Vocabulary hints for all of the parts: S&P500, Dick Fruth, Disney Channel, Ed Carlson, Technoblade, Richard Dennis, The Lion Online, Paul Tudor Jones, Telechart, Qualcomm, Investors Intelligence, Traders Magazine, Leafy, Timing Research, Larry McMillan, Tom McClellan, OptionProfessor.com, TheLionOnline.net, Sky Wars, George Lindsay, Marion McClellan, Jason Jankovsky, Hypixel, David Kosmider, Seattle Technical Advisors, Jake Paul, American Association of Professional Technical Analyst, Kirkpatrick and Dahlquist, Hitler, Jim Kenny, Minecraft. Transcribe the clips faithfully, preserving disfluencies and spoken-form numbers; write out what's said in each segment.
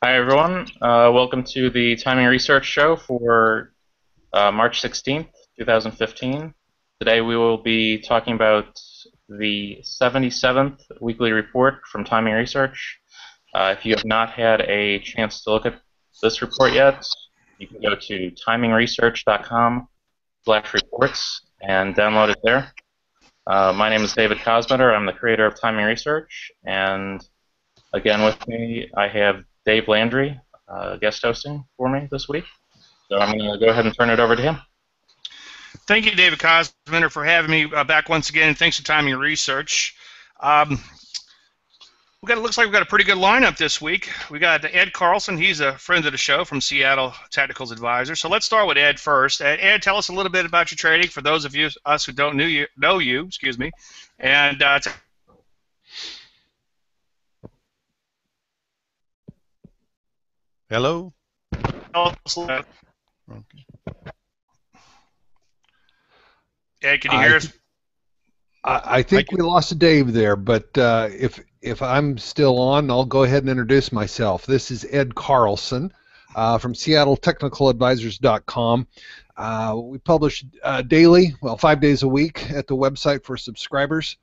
Hi everyone, uh, welcome to the Timing Research Show for uh, March sixteenth, two thousand fifteen. Today we will be talking about the seventy-seventh weekly report from Timing Research. Uh, if you have not had a chance to look at this report yet, you can go to timing research dot com slash reports and download it there. Uh, my name is David Kosmider. I'm the creator of Timing Research, and again with me I have Dave Landry uh, guest hosting for me this week. So I'm going to go ahead and turn it over to him. Thank you, David Kosmider, for having me uh, back once again, and thanks for Timing Research. Um, we got, it looks like we've got a pretty good lineup this week. We got Ed Carlson. He's a friend of the show from Seattle Tacticals Advisor. So let's start with Ed first. Ed, Ed, tell us a little bit about your trading for those of you us who don't know you, know you excuse me, and uh, Hello? Okay. Ed, can you I, hear us? I, I think I we lost Dave there, but uh, if if I'm still on, I'll go ahead and introduce myself. This is Ed Carlson uh, from Seattle Technical Advisors dot com. Uh, we publish uh, daily, well, five days a week at the website for subscribers.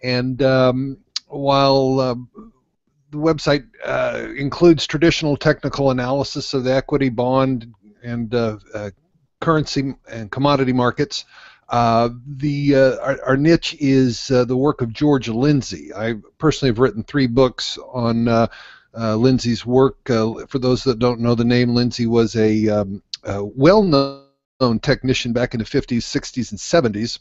And um, while... Uh, The website uh, includes traditional technical analysis of the equity, bond, and uh, uh, currency and commodity markets. Uh, the uh, our, our niche is uh, the work of George Lindsay. I personally have written three books on uh, uh, Lindsay's work. Uh, for those that don't know the name, Lindsay was a, um, a well-known technician back in the fifties, sixties, and seventies.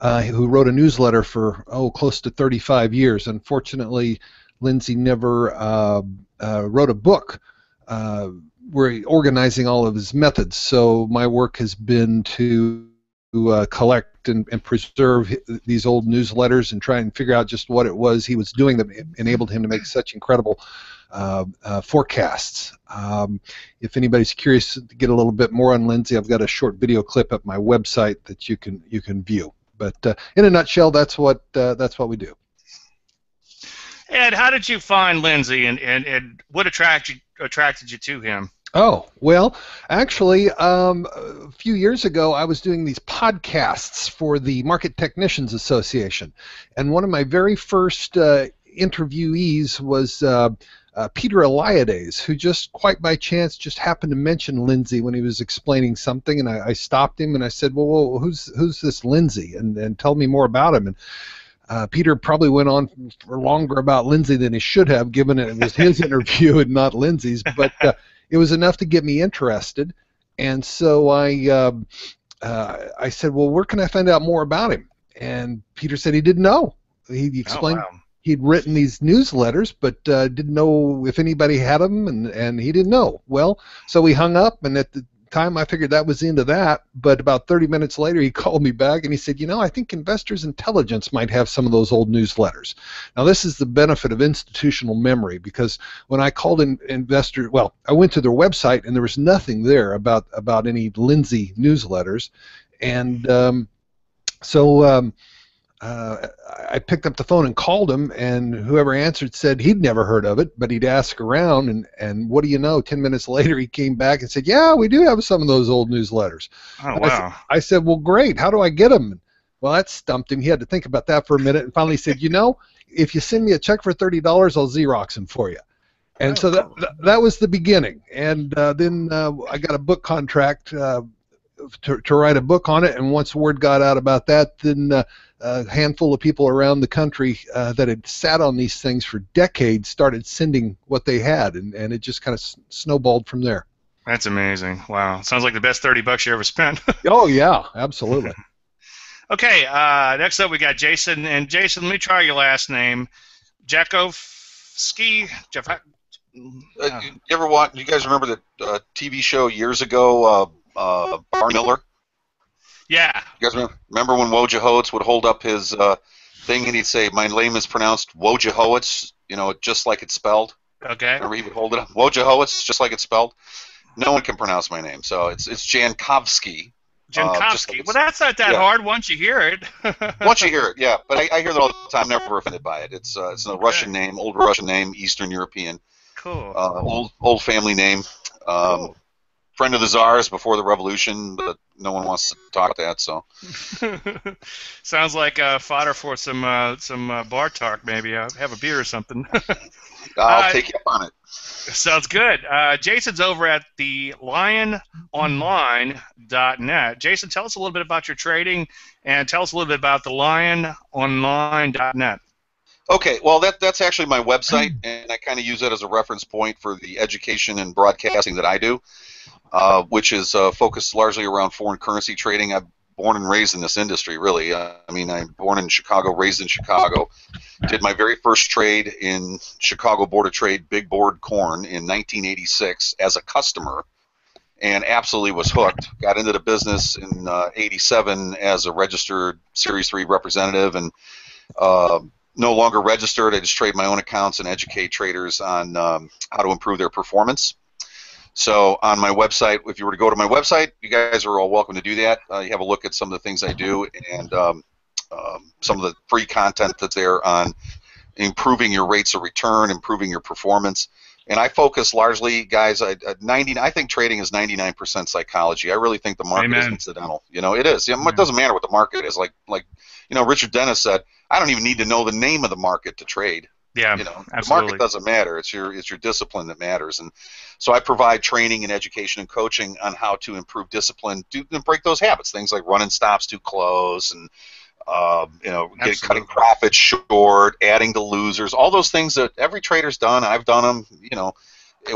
Uh, who wrote a newsletter for oh close to thirty-five years. Unfortunately, Lindsay never uh, uh, wrote a book uh, where he organizing all of his methods. So my work has been to uh, collect and, and preserve these old newsletters and try and figure out just what it was he was doing that enabled him to make such incredible uh, uh, forecasts. Um, if anybody's curious to get a little bit more on Lindsay, I've got a short video clip at my website that you can you can view. But uh, in a nutshell, that's what uh, that's what we do. Ed, how did you find Lindsay, and, and, and what attracted you, attracted you to him? Oh, well, actually, um, a few years ago, I was doing these podcasts for the Market Technicians Association, and one of my very first uh, interviewees was uh, uh, Peter Eliades, who just quite by chance just happened to mention Lindsay when he was explaining something, and I, I stopped him and I said, well, whoa, who's who's this Lindsay, and, and tell me more about him. And Uh, Peter probably went on for longer about Lindsay than he should have, given it was his interview and not Lindsay's, but uh, it was enough to get me interested, and so I uh, uh, I said, well, where can I find out more about him? And Peter said he didn't know. He explained oh, wow. he'd written these newsletters, but uh, didn't know if anybody had them, and, and he didn't know. Well, so we hung up, and at the time I figured that was the end of that, but about thirty minutes later he called me back and he said, you know, I think Investors Intelligence might have some of those old newsletters. Now this is the benefit of institutional memory, because when I called in Investor, well, I went to their website and there was nothing there about, about any Lindsay newsletters, and um, so um, uh, I picked up the phone and called him, and whoever answered said he'd never heard of it, but he'd ask around, and, and what do you know, ten minutes later he came back and said, yeah, we do have some of those old newsletters. Oh, wow. I said, I said, well, great, how do I get them? Well, that stumped him. He had to think about that for a minute, and finally said, you know, if you send me a check for thirty dollars, I'll Xerox them for you. And so that, that was the beginning, and uh, then uh, I got a book contract uh, to, to write a book on it, and once word got out about that, then uh, a handful of people around the country uh, that had sat on these things for decades started sending what they had, and, and it just kind of s snowballed from there. That's amazing. Wow. Sounds like the best thirty bucks you ever spent. Oh, yeah. Absolutely. Okay. Uh, next up, we got Jason. And Jason, let me try your last name. Jankovsky. Jeff, uh, uh, you ever watch, you guys remember the uh, T V show years ago, uh, uh, Barney Miller? Yeah. You guys remember when Wojciechowicz would hold up his uh, thing and he'd say, my name is pronounced Wojciechowicz, you know, just like it's spelled? Okay. Remember he would hold it up, Wojciechowicz, just like it's spelled? No one can pronounce my name, so it's it's Jankovsky. Jankovsky. Uh, like well, that's not that yeah. hard once you hear it. Once you hear it, yeah. But I, I hear that all the time, never offended by it. It's, uh, it's a okay. Russian name, old Russian name, Eastern European. Cool. Uh, old old family name. Um, cool. Friend of the Tsars before the revolution, but no one wants to talk about that. So, sounds like uh, fodder for some uh, some uh, bar talk. Maybe uh, have a beer or something. I'll uh, take you up on it. Sounds good. Uh, Jason's over at the lion online dot net. Jason, tell us a little bit about your trading, and tell us a little bit about the lion online dot net. Okay, well, that that's actually my website, and I kind of use that as a reference point for the education and broadcasting that I do, uh, which is uh, focused largely around foreign currency trading. I'm born and raised in this industry, really. Uh, I mean, I'm born in Chicago, raised in Chicago. Did my very first trade in Chicago Board of Trade, big board corn, in nineteen eighty-six as a customer, and absolutely was hooked. Got into the business in uh, eighty-seven as a registered Series three representative, and uh, no longer registered. I just trade my own accounts and educate traders on um, how to improve their performance. So on my website, if you were to go to my website, you guys are all welcome to do that. Uh, you have a look at some of the things I do, and um, um, some of the free content that's there on improving your rates of return, improving your performance. And I focus largely, guys, I, I, ninety, I think trading is ninety-nine percent psychology. I really think the market Amen. Is incidental. You know, it is. It Amen. Doesn't matter what the market is. Like, like, you know, Richard Dennis said, I don't even need to know the name of the market to trade. Yeah, you know, absolutely. The market doesn't matter. It's your it's your discipline that matters. And so I provide training and education and coaching on how to improve discipline, do, and break those habits. Things like running stops too close, and uh, you know, get, cutting profits short, adding to losers. All those things that every trader's done. I've done them. You know,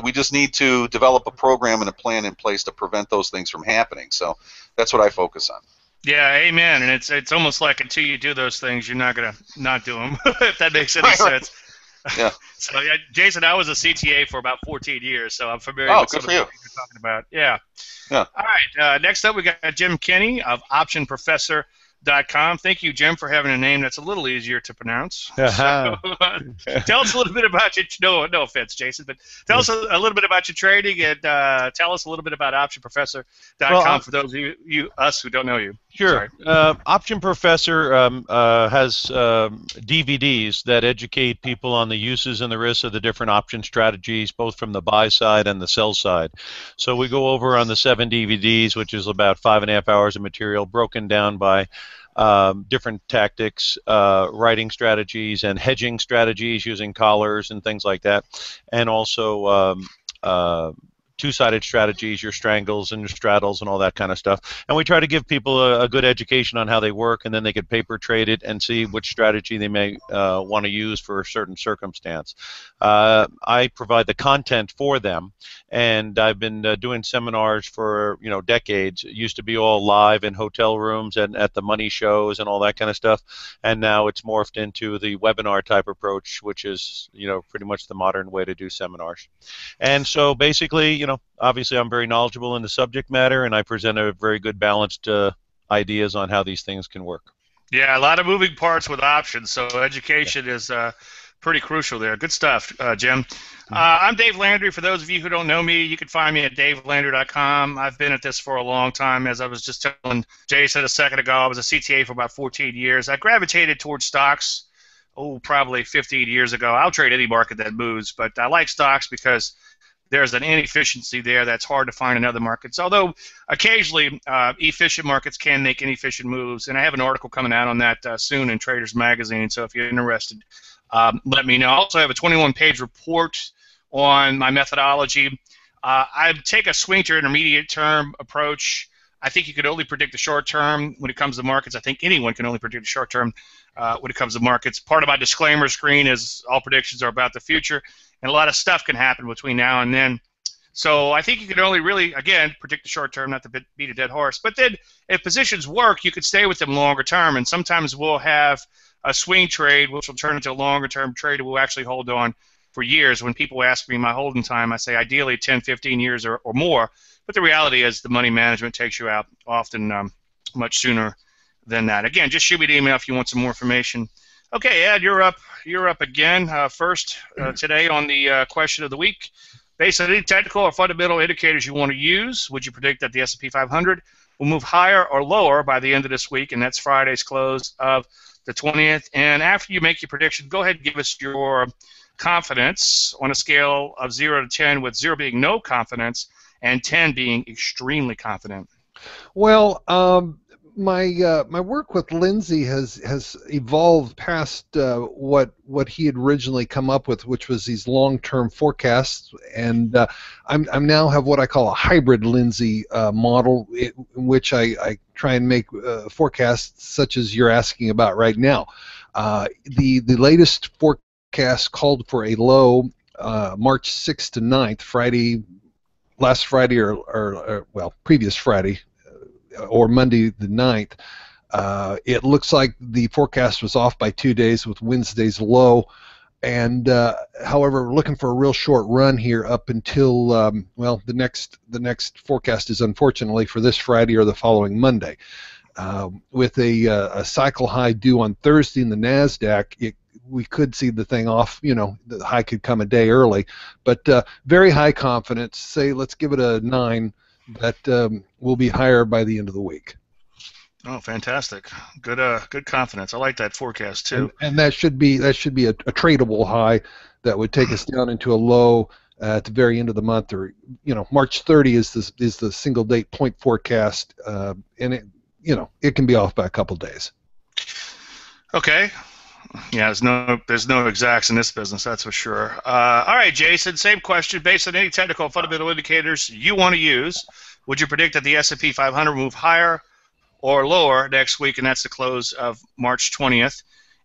we just need to develop a program and a plan in place to prevent those things from happening. So that's what I focus on. Yeah, amen. And it's it's almost like until you do those things, you're not gonna not do them. If that makes any sense. Yeah. So, yeah, Jason, I was a C T A for about fourteen years, so I'm familiar oh, with some of the things you're talking about. Yeah. Yeah. All right. Uh, next up, we got Jim Kenny of option professor dot com. Thank you, Jim, for having a name that's a little easier to pronounce. Uh-huh. So, uh, tell us a little bit about your. No, no offense, Jason, but tell us a, a little bit about your trading, and uh, tell us a little bit about option professor dot com well, for those of you, you us who don't know you. Sure. Uh, Option Professor um, uh, has um, D V Ds that educate people on the uses and the risks of the different option strategies, both from the buy side and the sell side. So we go over on the seven D V Ds, which is about five and a half hours of material broken down by Um, different tactics, uh, writing strategies, and hedging strategies using collars and things like that, and also um, uh, two-sided strategies, your strangles and your straddles and all that kind of stuff. And we try to give people a, a good education on how they work, and then they could paper trade it and see which strategy they may uh, want to use for a certain circumstance. Uh, I provide the content for them, and I've been uh, doing seminars for you know decades. It used to be all live in hotel rooms and at the money shows and all that kind of stuff, and now it's morphed into the webinar type approach, which is you know pretty much the modern way to do seminars. And so basically, you know, obviously I'm very knowledgeable in the subject matter, and I present a very good balanced uh, ideas on how these things can work. Yeah, a lot of moving parts with options, so education yeah. is uh, pretty crucial there. Good stuff, uh, Jim. Uh, I'm Dave Landry. For those of you who don't know me, you can find me at Dave Landry dot com. I've been at this for a long time. As I was just telling Jason a second ago, I was a C T A for about fourteen years. I gravitated towards stocks, oh, probably fifteen years ago. I'll trade any market that moves, but I like stocks because there's an inefficiency there that's hard to find in other markets, although occasionally uh, efficient markets can make inefficient moves, and I have an article coming out on that uh, soon in Traders Magazine, so if you're interested, Um, let me know. I also have a twenty-one page report on my methodology. Uh, I take a swing to intermediate term approach. I think you could only predict the short term when it comes to markets. I think anyone can only predict the short term uh, when it comes to markets. Part of my disclaimer screen is all predictions are about the future, and a lot of stuff can happen between now and then. So I think you can only really, again, predict the short term, not to beat a dead horse. But then if positions work, you could stay with them longer term, and sometimes we'll have a swing trade, which will turn into a longer-term trade, and we'll actually hold on for years. When people ask me my holding time, I say ideally ten, fifteen years or, or more, but the reality is the money management takes you out often um, much sooner than that. Again, just shoot me an email if you want some more information. Okay, Ed, you're up, you're up again uh, first uh, today on the uh, question of the week. Based on any technical or fundamental indicators you want to use, would you predict that the S and P five hundred will move higher or lower by the end of this week? And that's Friday's close of the twentieth, and after you make your prediction, go ahead and give us your confidence on a scale of zero to ten, with zero being no confidence and ten being extremely confident? Well, um, my uh, my work with Lindsay has has evolved past uh, what what he had originally come up with, which was these long-term forecasts, and uh, I'm I'm now have what I call a hybrid Lindsay uh, model, in which I, I try and make uh, forecasts such as you're asking about right now. Uh, the the latest forecast called for a low uh, March sixth to ninth, Friday, last Friday or or, or well previous Friday, or Monday the ninth. Uh, it looks like the forecast was off by two days with Wednesday's low, and uh, however, we're looking for a real short run here up until um, well, the next the next forecast is unfortunately for this Friday or the following Monday, uh, with a, uh, a cycle high due on Thursday in the NASDAQ. It, we could see the thing off, you know, the high could come a day early, but uh, very high confidence. Say, let's give it a nine. That um, will be higher by the end of the week. Oh, fantastic! Good, uh, good confidence. I like that forecast too. And, and that should be that should be a, a tradable high that would take us down into a low uh, at the very end of the month, or you know, March thirtieth is this is the single date point forecast, uh, and it you know it can be off by a couple days. Okay. Yeah, there's no there's no exacts in this business, that's for sure. Uh, all right, Jason, same question. Based on any technical fundamental indicators you want to use, would you predict that the S and P five hundred move higher or lower next week, and that's the close of March twentieth?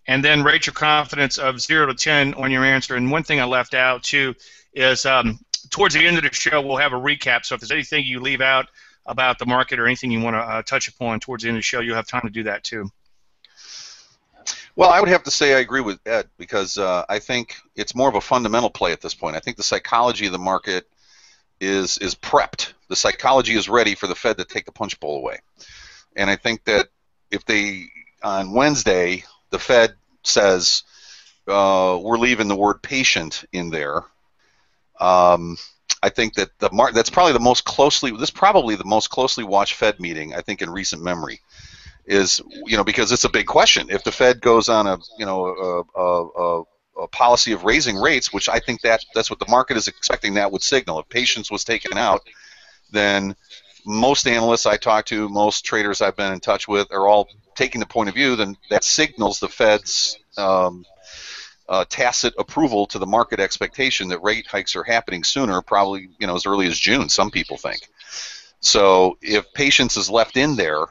And then rate your confidence of zero to ten on your answer. And one thing I left out, too, is um, towards the end of the show we'll have a recap. So if there's anything you leave out about the market or anything you want to uh, touch upon towards the end of the show, you'll have time to do that, too. Well, I would have to say I agree with Ed, because uh, I think it's more of a fundamental play at this point. I think the psychology of the market is is prepped. The psychology is ready for the Fed to take the punch bowl away. And I think that if they, on Wednesday, the Fed says, uh, we're leaving the word patient in there, um, I think that the mar that's probably the most closely, this is probably the most closely watched Fed meeting, I think, in recent memory. Is, you know, because it's a big question. If the Fed goes on a, you know, a, a, a policy of raising rates, which I think that that's what the market is expecting, that would signal. If patience was taken out, then most analysts I talk to, most traders I've been in touch with, are all taking the point of view. Then that signals the Fed's um, uh, tacit approval to the market expectation that rate hikes are happening sooner, probably, you know, as early as June. Some people think. So if patience is left in there,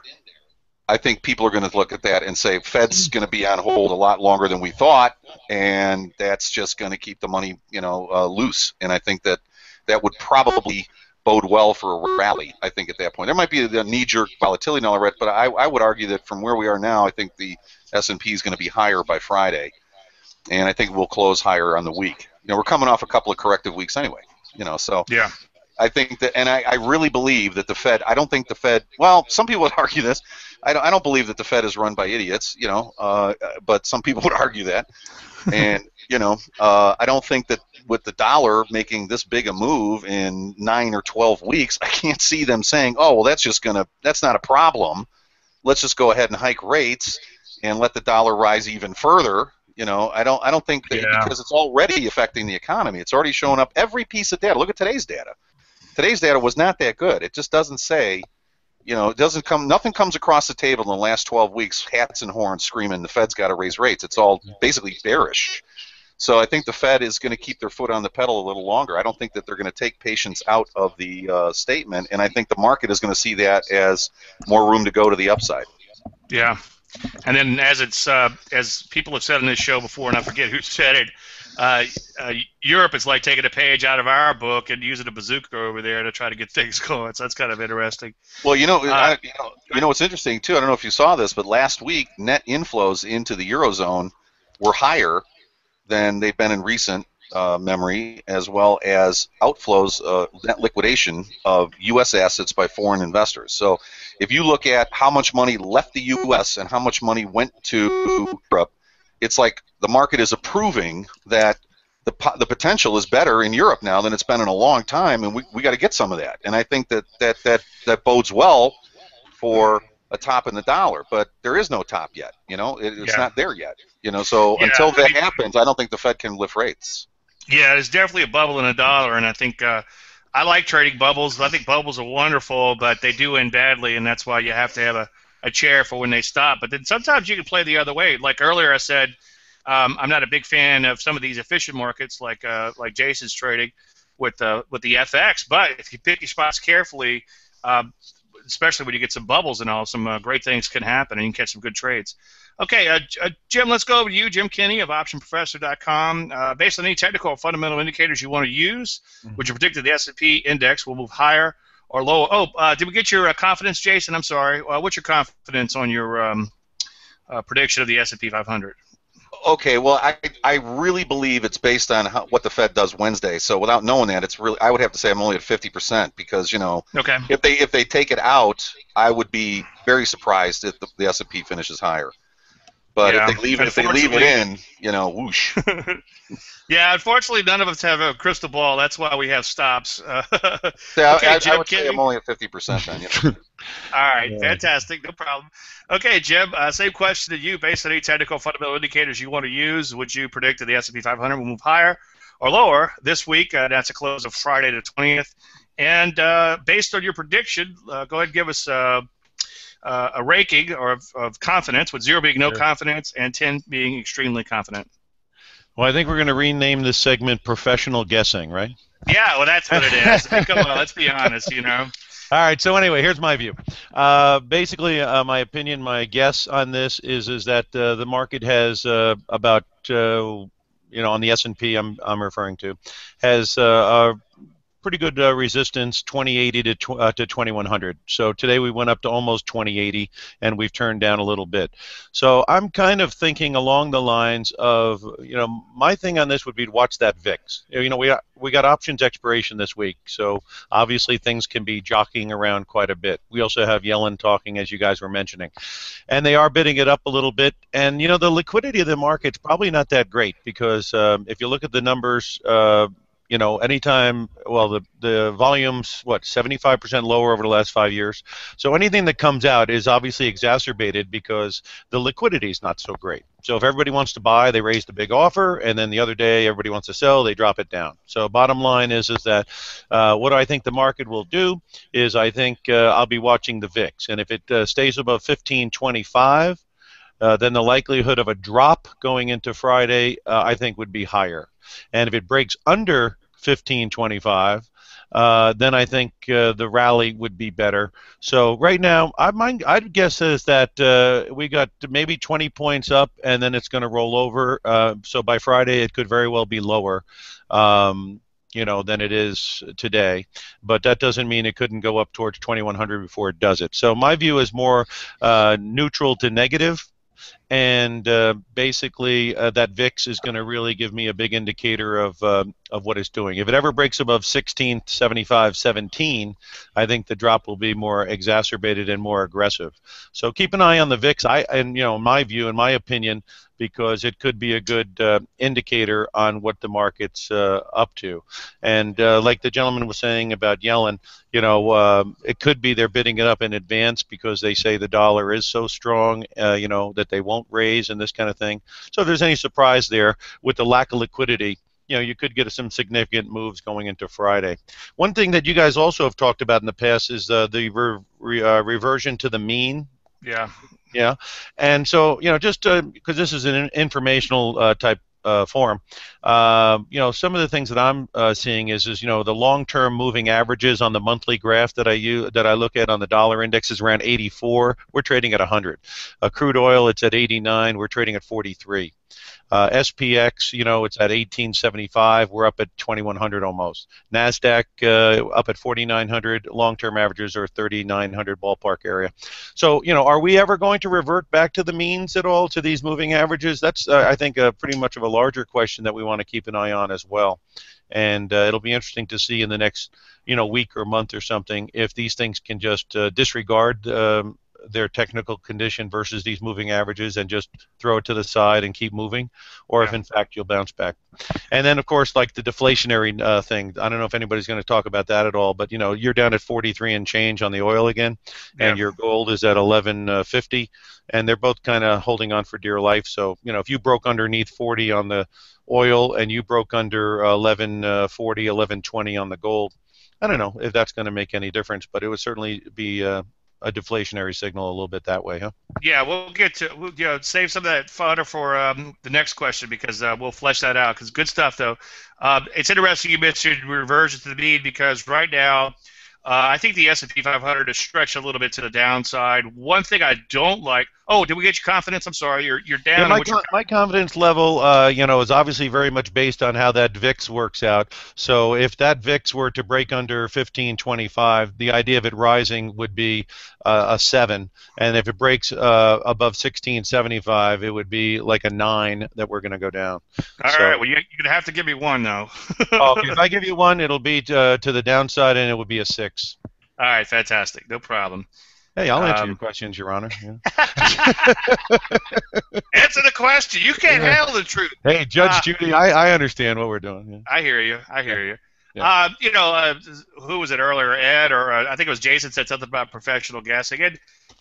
I think people are going to look at that and say Fed's going to be on hold a lot longer than we thought, and that's just going to keep the money, you know, uh, loose. And I think that that would probably bode well for a rally, I think, at that point. There might be a knee-jerk volatility and all that, but I, I would argue that from where we are now, I think the S and P is going to be higher by Friday, and I think we'll close higher on the week. You know, we're coming off a couple of corrective weeks anyway, you know, so. Yeah. I think that, and I, I really believe that the Fed, I don't think the Fed, well, some people would argue this. I don't, I don't believe that the Fed is run by idiots, you know, uh, but some people would argue that. And, you know, uh, I don't think that with the dollar making this big a move in nine or twelve weeks, I can't see them saying, oh, well, that's just going to, that's not a problem. Let's just go ahead and hike rates and let the dollar rise even further. You know, I don't, I don't think that, yeah. Because it's already affecting the economy. It's already showing up every piece of data. Look at today's data. Today's data was not that good. It just doesn't say, you know, it doesn't come, nothing comes across the table in the last twelve weeks, hats and horns screaming, the Fed's got to raise rates. It's all basically bearish. So I think the Fed is going to keep their foot on the pedal a little longer. I don't think that they're going to take patience out of the uh, statement, and I think the market is going to see that as more room to go to the upside. Yeah. And then as it's, uh, as people have said on this show before, and I forget who said it, Uh, uh, Europe is like taking a page out of our book and using a bazooka over there to try to get things going. So that's kind of interesting. Well, you know, uh, I, you know, you know what's interesting too. I don't know if you saw this, but last week net inflows into the eurozone were higher than they've been in recent uh, memory, as well as outflows, uh, net liquidation of U S assets by foreign investors. So, if you look at how much money left the U S and how much money went to Europe, it's like the market is approving that the, po the potential is better in Europe now than it's been in a long time, and we, we got to get some of that. And I think that that, that that bodes well for a top in the dollar, but there is no top yet. You know, it, it's yeah. not there yet. You know, so yeah. until that happens, I don't think the Fed can lift rates. Yeah, there's definitely a bubble in a dollar, and I think uh, I like trading bubbles. I think bubbles are wonderful, but they do end badly, and that's why you have to have a, a chair for when they stop. But then sometimes you can play the other way. Like earlier I said, um, I'm not a big fan of some of these efficient markets like uh, like Jason's trading with, uh, with the F X, but if you pick your spots carefully, uh, especially when you get some bubbles and all, some uh, great things can happen, and you can catch some good trades. Okay, uh, uh, Jim, let's go over to you, Jim Kenny of Option Professor dot com. Uh, based on any technical or fundamental indicators you want to use, mm-hmm. would you predict that the S and P index will move higher or lower? Oh, uh, did we get your uh, confidence, Jason? I'm sorry. Uh, what's your confidence on your um, uh, prediction of the S and P five hundred? Okay, well, I, I really believe it's based on how, what the Fed does Wednesday. So without knowing that, it's really I would have to say I'm only at fifty percent because, you know, okay. if they if they take it out, I would be very surprised if the, the S and P finishes higher. But yeah, if they leave it, if they leave it in, you know, whoosh. Yeah, unfortunately, none of us have a crystal ball. That's why we have stops. Uh, yeah, okay, I, Jim, I would say I'm only at fifty percent then. You know? All right, yeah. Fantastic, no problem. Okay, Jim, uh, same question to you. Based on any technical fundamental indicators you want to use, would you predict that the S and P five hundred will move higher or lower this week? Uh, that's a close of Friday the twentieth. And uh, based on your prediction, uh, go ahead and give us uh, Uh, a ranking or of, of confidence, with zero being no sure. confidence and ten being extremely confident. Well, I think we're going to rename this segment "Professional Guessing," right? Yeah, well, that's what it is. I mean, come on, let's be honest, you know. All right. So anyway, here's my view. Uh, basically, uh, my opinion, my guess on this is is that uh, the market has uh, about uh, you know on the S and P I'm I'm referring to has uh, uh, pretty good uh, resistance, twenty eighty to, tw uh, to twenty-one hundred. So today we went up to almost twenty eighty, and we've turned down a little bit. So I'm kind of thinking along the lines of, you know, my thing on this would be to watch that V I X. You know, we we got options expiration this week, so obviously things can be jockeying around quite a bit. We also have Yellen talking, as you guys were mentioning, and they are bidding it up a little bit. And you know, the liquidity of the market's probably not that great because um, if you look at the numbers. Uh, You know, anytime, well, the, the volume's, what, seventy-five percent lower over the last five years. So anything that comes out is obviously exacerbated because the liquidity is not so great. So if everybody wants to buy, they raise the big offer, and then the other day everybody wants to sell, they drop it down. So bottom line is is that uh, what I think the market will do is I think uh, I'll be watching the V I X. And if it uh, stays above fifteen twenty-five, uh, then the likelihood of a drop going into Friday uh, I think would be higher. And if it breaks under fifteen twenty-five, uh, then I think uh, the rally would be better. So right now, I mind, I'd guess is that uh, we got maybe twenty points up, and then it's going to roll over. Uh, so by Friday, it could very well be lower, um, you know, than it is today. But that doesn't mean it couldn't go up towards twenty-one hundred before it does it. So my view is more uh, neutral to negative. And uh, basically, uh, that V I X is going to really give me a big indicator of uh, of what it's doing. If it ever breaks above sixteen seventy-five, seventeen, I think the drop will be more exacerbated and more aggressive. So keep an eye on the V I X. I and you know, in my view, in my opinion, because it could be a good uh, indicator on what the market's uh, up to. And uh, like the gentleman was saying about Yellen, you know, uh, it could be they're bidding it up in advance because they say the dollar is so strong, uh, you know, that they won't raise and this kind of thing. So if there's any surprise there with the lack of liquidity, you know, you could get some significant moves going into Friday. One thing that you guys also have talked about in the past is uh, the re re uh, reversion to the mean. Yeah. Yeah, and so, you know, just because uh, this is an informational uh, type uh, forum, uh, you know, some of the things that I'm uh, seeing is, is, you know, the long-term moving averages on the monthly graph that I use, that I look at on the dollar index is around eighty-four. We're trading at one hundred. Uh, crude oil, it's at eighty-nine. We're trading at forty-three. Uh, S P X, you know, it's at eighteen seventy-five. We're up at twenty-one hundred almost. NASDAQ uh, up at forty-nine hundred. Long-term averages are thirty-nine hundred ballpark area. So, you know, are we ever going to revert back to the means at all, to these moving averages? That's, uh, I think, uh, pretty much of a larger question that we want to keep an eye on as well. And uh, it'll be interesting to see in the next, you know, week or month or something if these things can just uh, disregard um, their technical condition versus these moving averages and just throw it to the side and keep moving, or yeah. if in fact you'll bounce back. And then of course, like the deflationary uh, thing, I don't know if anybody's going to talk about that at all, but you know, you're down at forty-three and change on the oil again, yeah. and your gold is at eleven fifty, and they're both kind of holding on for dear life. So you know, if you broke underneath forty on the oil and you broke under uh, eleven forty, eleven twenty on the gold, I don't know if that's going to make any difference, but it would certainly be uh, a deflationary signal a little bit that way, huh? Yeah, we'll get to we'll, you know, save some of that fodder for um, the next question, because uh, we'll flesh that out, because good stuff, though. Uh, it's interesting you mentioned reversion to the mean, because right now uh, I think the S and P five hundred is stretched a little bit to the downside. One thing I don't like – oh, did we get your confidence? I'm sorry. You're, you're down. Yeah, my, con my confidence level uh, you know, is obviously very much based on how that V I X works out. So if that V I X were to break under fifteen twenty-five, the idea of it rising would be uh, a seven. And if it breaks uh, above sixteen seventy-five, it would be like a nine that we're going to go down. All so, right. Well, you, you're going to have to give me one, though. Oh, if I give you one, it'll be to, to the downside, and it would be a six. All right. Fantastic. No problem. Hey, I'll answer um, your questions, Your Honor. Yeah. Answer the question. You can't yeah. handle the truth. Hey, Judge uh, Judy, I, I understand what we're doing. Yeah. I hear you. I hear yeah. you. Yeah. Uh, you know, uh, who was it earlier, Ed, or uh, I think it was Jason said something about professional guessing. And,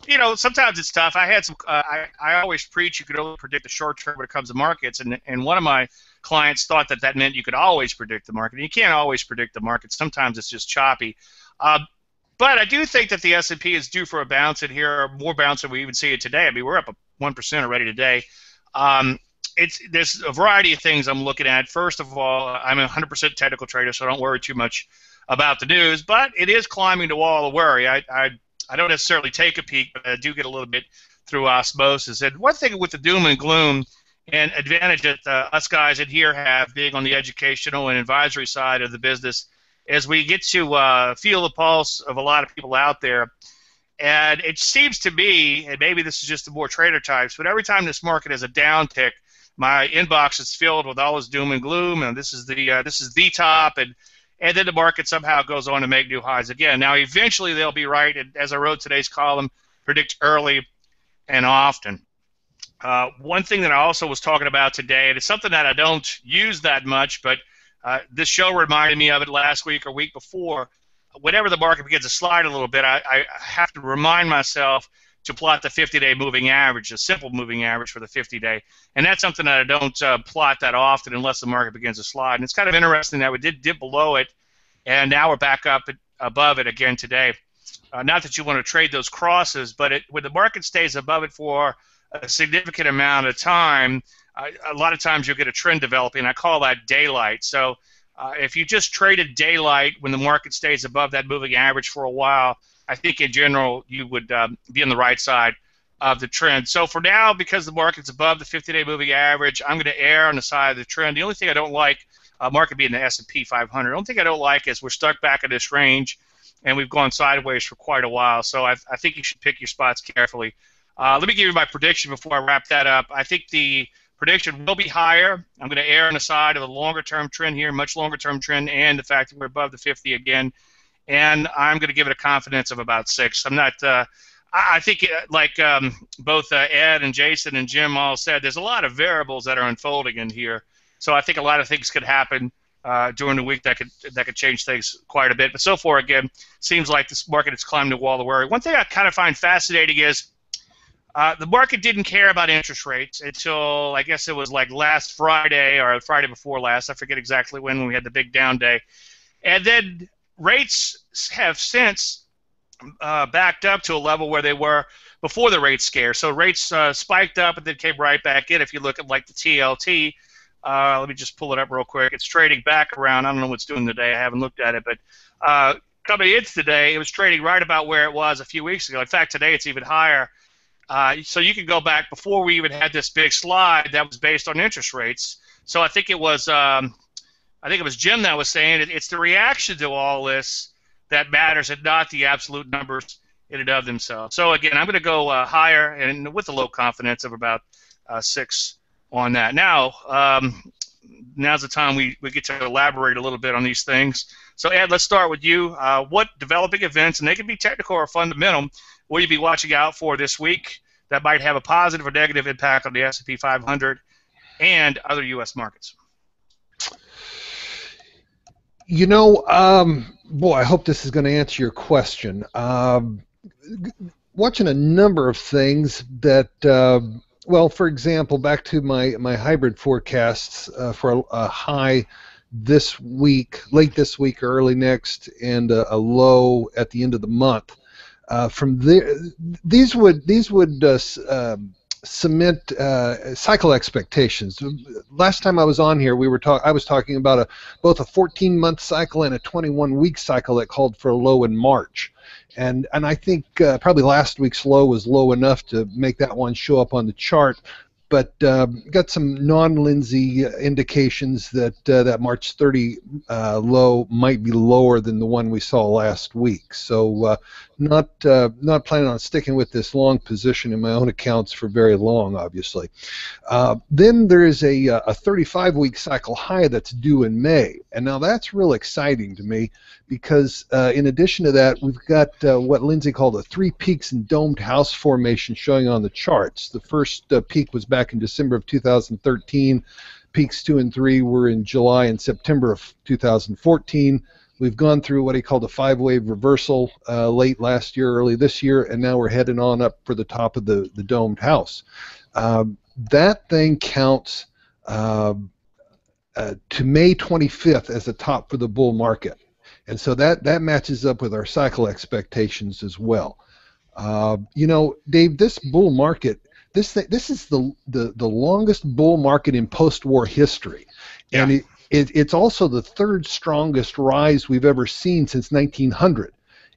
you know, sometimes it's tough. I had some uh, – I, I always preach you could only predict the short term when it comes to markets, and, and one of my clients thought that that meant you could always predict the market. And you can't always predict the market. Sometimes it's just choppy. Uh, But I do think that the S and P is due for a bounce in here, more bounce than we even see it today. I mean, we're up one percent already today. Um, it's there's a variety of things I'm looking at. First of all, I'm a one hundred percent technical trader, so I don't worry too much about the news. But it is climbing the wall of worry. I, I, I don't necessarily take a peek, but I do get a little bit through osmosis. And one thing with the doom and gloom and advantage that uh, us guys in here have, being on the educational and advisory side of the business, as we get to uh, feel the pulse of a lot of people out there. And it seems to me, and maybe this is just the more trader types, but every time this market has a downtick, my inbox is filled with all this doom and gloom, and this is the uh, this is the top, and, and then the market somehow goes on to make new highs again. Now, eventually they'll be right, and as I wrote today's column, predict early and often. Uh, one thing that I also was talking about today, and it's something that I don't use that much, but Uh, this show reminded me of it last week or week before. Whenever the market begins to slide a little bit, I, I have to remind myself to plot the fifty-day moving average, a simple moving average for the fifty-day. And that's something that I don't uh, plot that often unless the market begins to slide. And it's kind of interesting that we did dip below it, and now we're back up at, above it again today. Uh, not that you want to trade those crosses, but it, when the market stays above it for a significant amount of time, I, a lot of times you'll get a trend developing. I call that daylight. So uh, if you just traded daylight when the market stays above that moving average for a while, I think in general you would um, be on the right side of the trend. So for now, because the market's above the fifty-day moving average, I'm going to err on the side of the trend. The only thing I don't like, uh, market being the S and P five hundred, the only thing I don't like is we're stuck back in this range, and we've gone sideways for quite a while. So I, I think you should pick your spots carefully. Uh, let me give you my prediction before I wrap that up. I think the prediction will be higher. I'm going to err on the side of a longer-term trend here, much longer-term trend, and the fact that we're above the fifty again. And I'm going to give it a confidence of about six. I'm not uh, – I think like um, both uh, Ed and Jason and Jim all said, there's a lot of variables that are unfolding in here. So I think a lot of things could happen uh, during the week that could that could change things quite a bit. But so far, again, seems like this market has climbed the wall of worry. One thing I kind of find fascinating is Uh, the market didn't care about interest rates until, I guess it was like last Friday or Friday before last. I forget exactly when, when we had the big down day. And then rates have since uh, backed up to a level where they were before the rate scare. So rates uh, spiked up and then came right back in. If you look at like the T L T, uh, let me just pull it up real quick. It's trading back around. I don't know what's doing today. I haven't looked at it, but uh, coming in today, it was trading right about where it was a few weeks ago. In fact, today it's even higher. Uh, so you can go back before we even had this big slide that was based on interest rates. So I think it was, um, I think it was Jim that was saying it, it's the reaction to all this that matters, and not the absolute numbers in and of themselves. So again, I'm going to go uh, higher and with a low confidence of about uh, six on that. Now, um, now's the time we we get to elaborate a little bit on these things. So Ed, let's start with you. Uh, what developing events, and they can be technical or fundamental, will you be watching out for this week that might have a positive or negative impact on the S and P five hundred and other U S markets? You know, um, boy, I hope this is going to answer your question. Um, watching a number of things that, uh, well, for example, back to my, my hybrid forecasts uh, for a, a high this week, late this week or early next, and a, a low at the end of the month. Uh, from there, these would these would uh, uh, cement uh, cycle expectations. Last time I was on here, we were talk I was talking about a both a fourteen month cycle and a twenty-one week cycle that called for a low in March, and and I think uh, probably last week's low was low enough to make that one show up on the chart. But uh, got some non-Lindsay indications that uh, that March thirtieth uh, low might be lower than the one we saw last week. So uh, not uh, not planning on sticking with this long position in my own accounts for very long, obviously. Uh, then there is a a thirty-five week cycle high that's due in May, and now that's real exciting to me because uh, in addition to that, we've got uh, what Lindsay called the three peaks and domed house formation showing on the charts. The first uh, peak was back in December of two thousand thirteen. Peaks two and three were in July and September of two thousand fourteen. We've gone through what he called a five-wave reversal uh, late last year, early this year, and now we're heading on up for the top of the, the domed house. Um, that thing counts uh, uh, to May twenty-fifth as a top for the bull market. And so that, that matches up with our cycle expectations as well. Uh, you know, Dave, this bull market, This thing, this is the, the the longest bull market in post-war history, yeah. and it, it it's also the third strongest rise we've ever seen since nineteen hundred.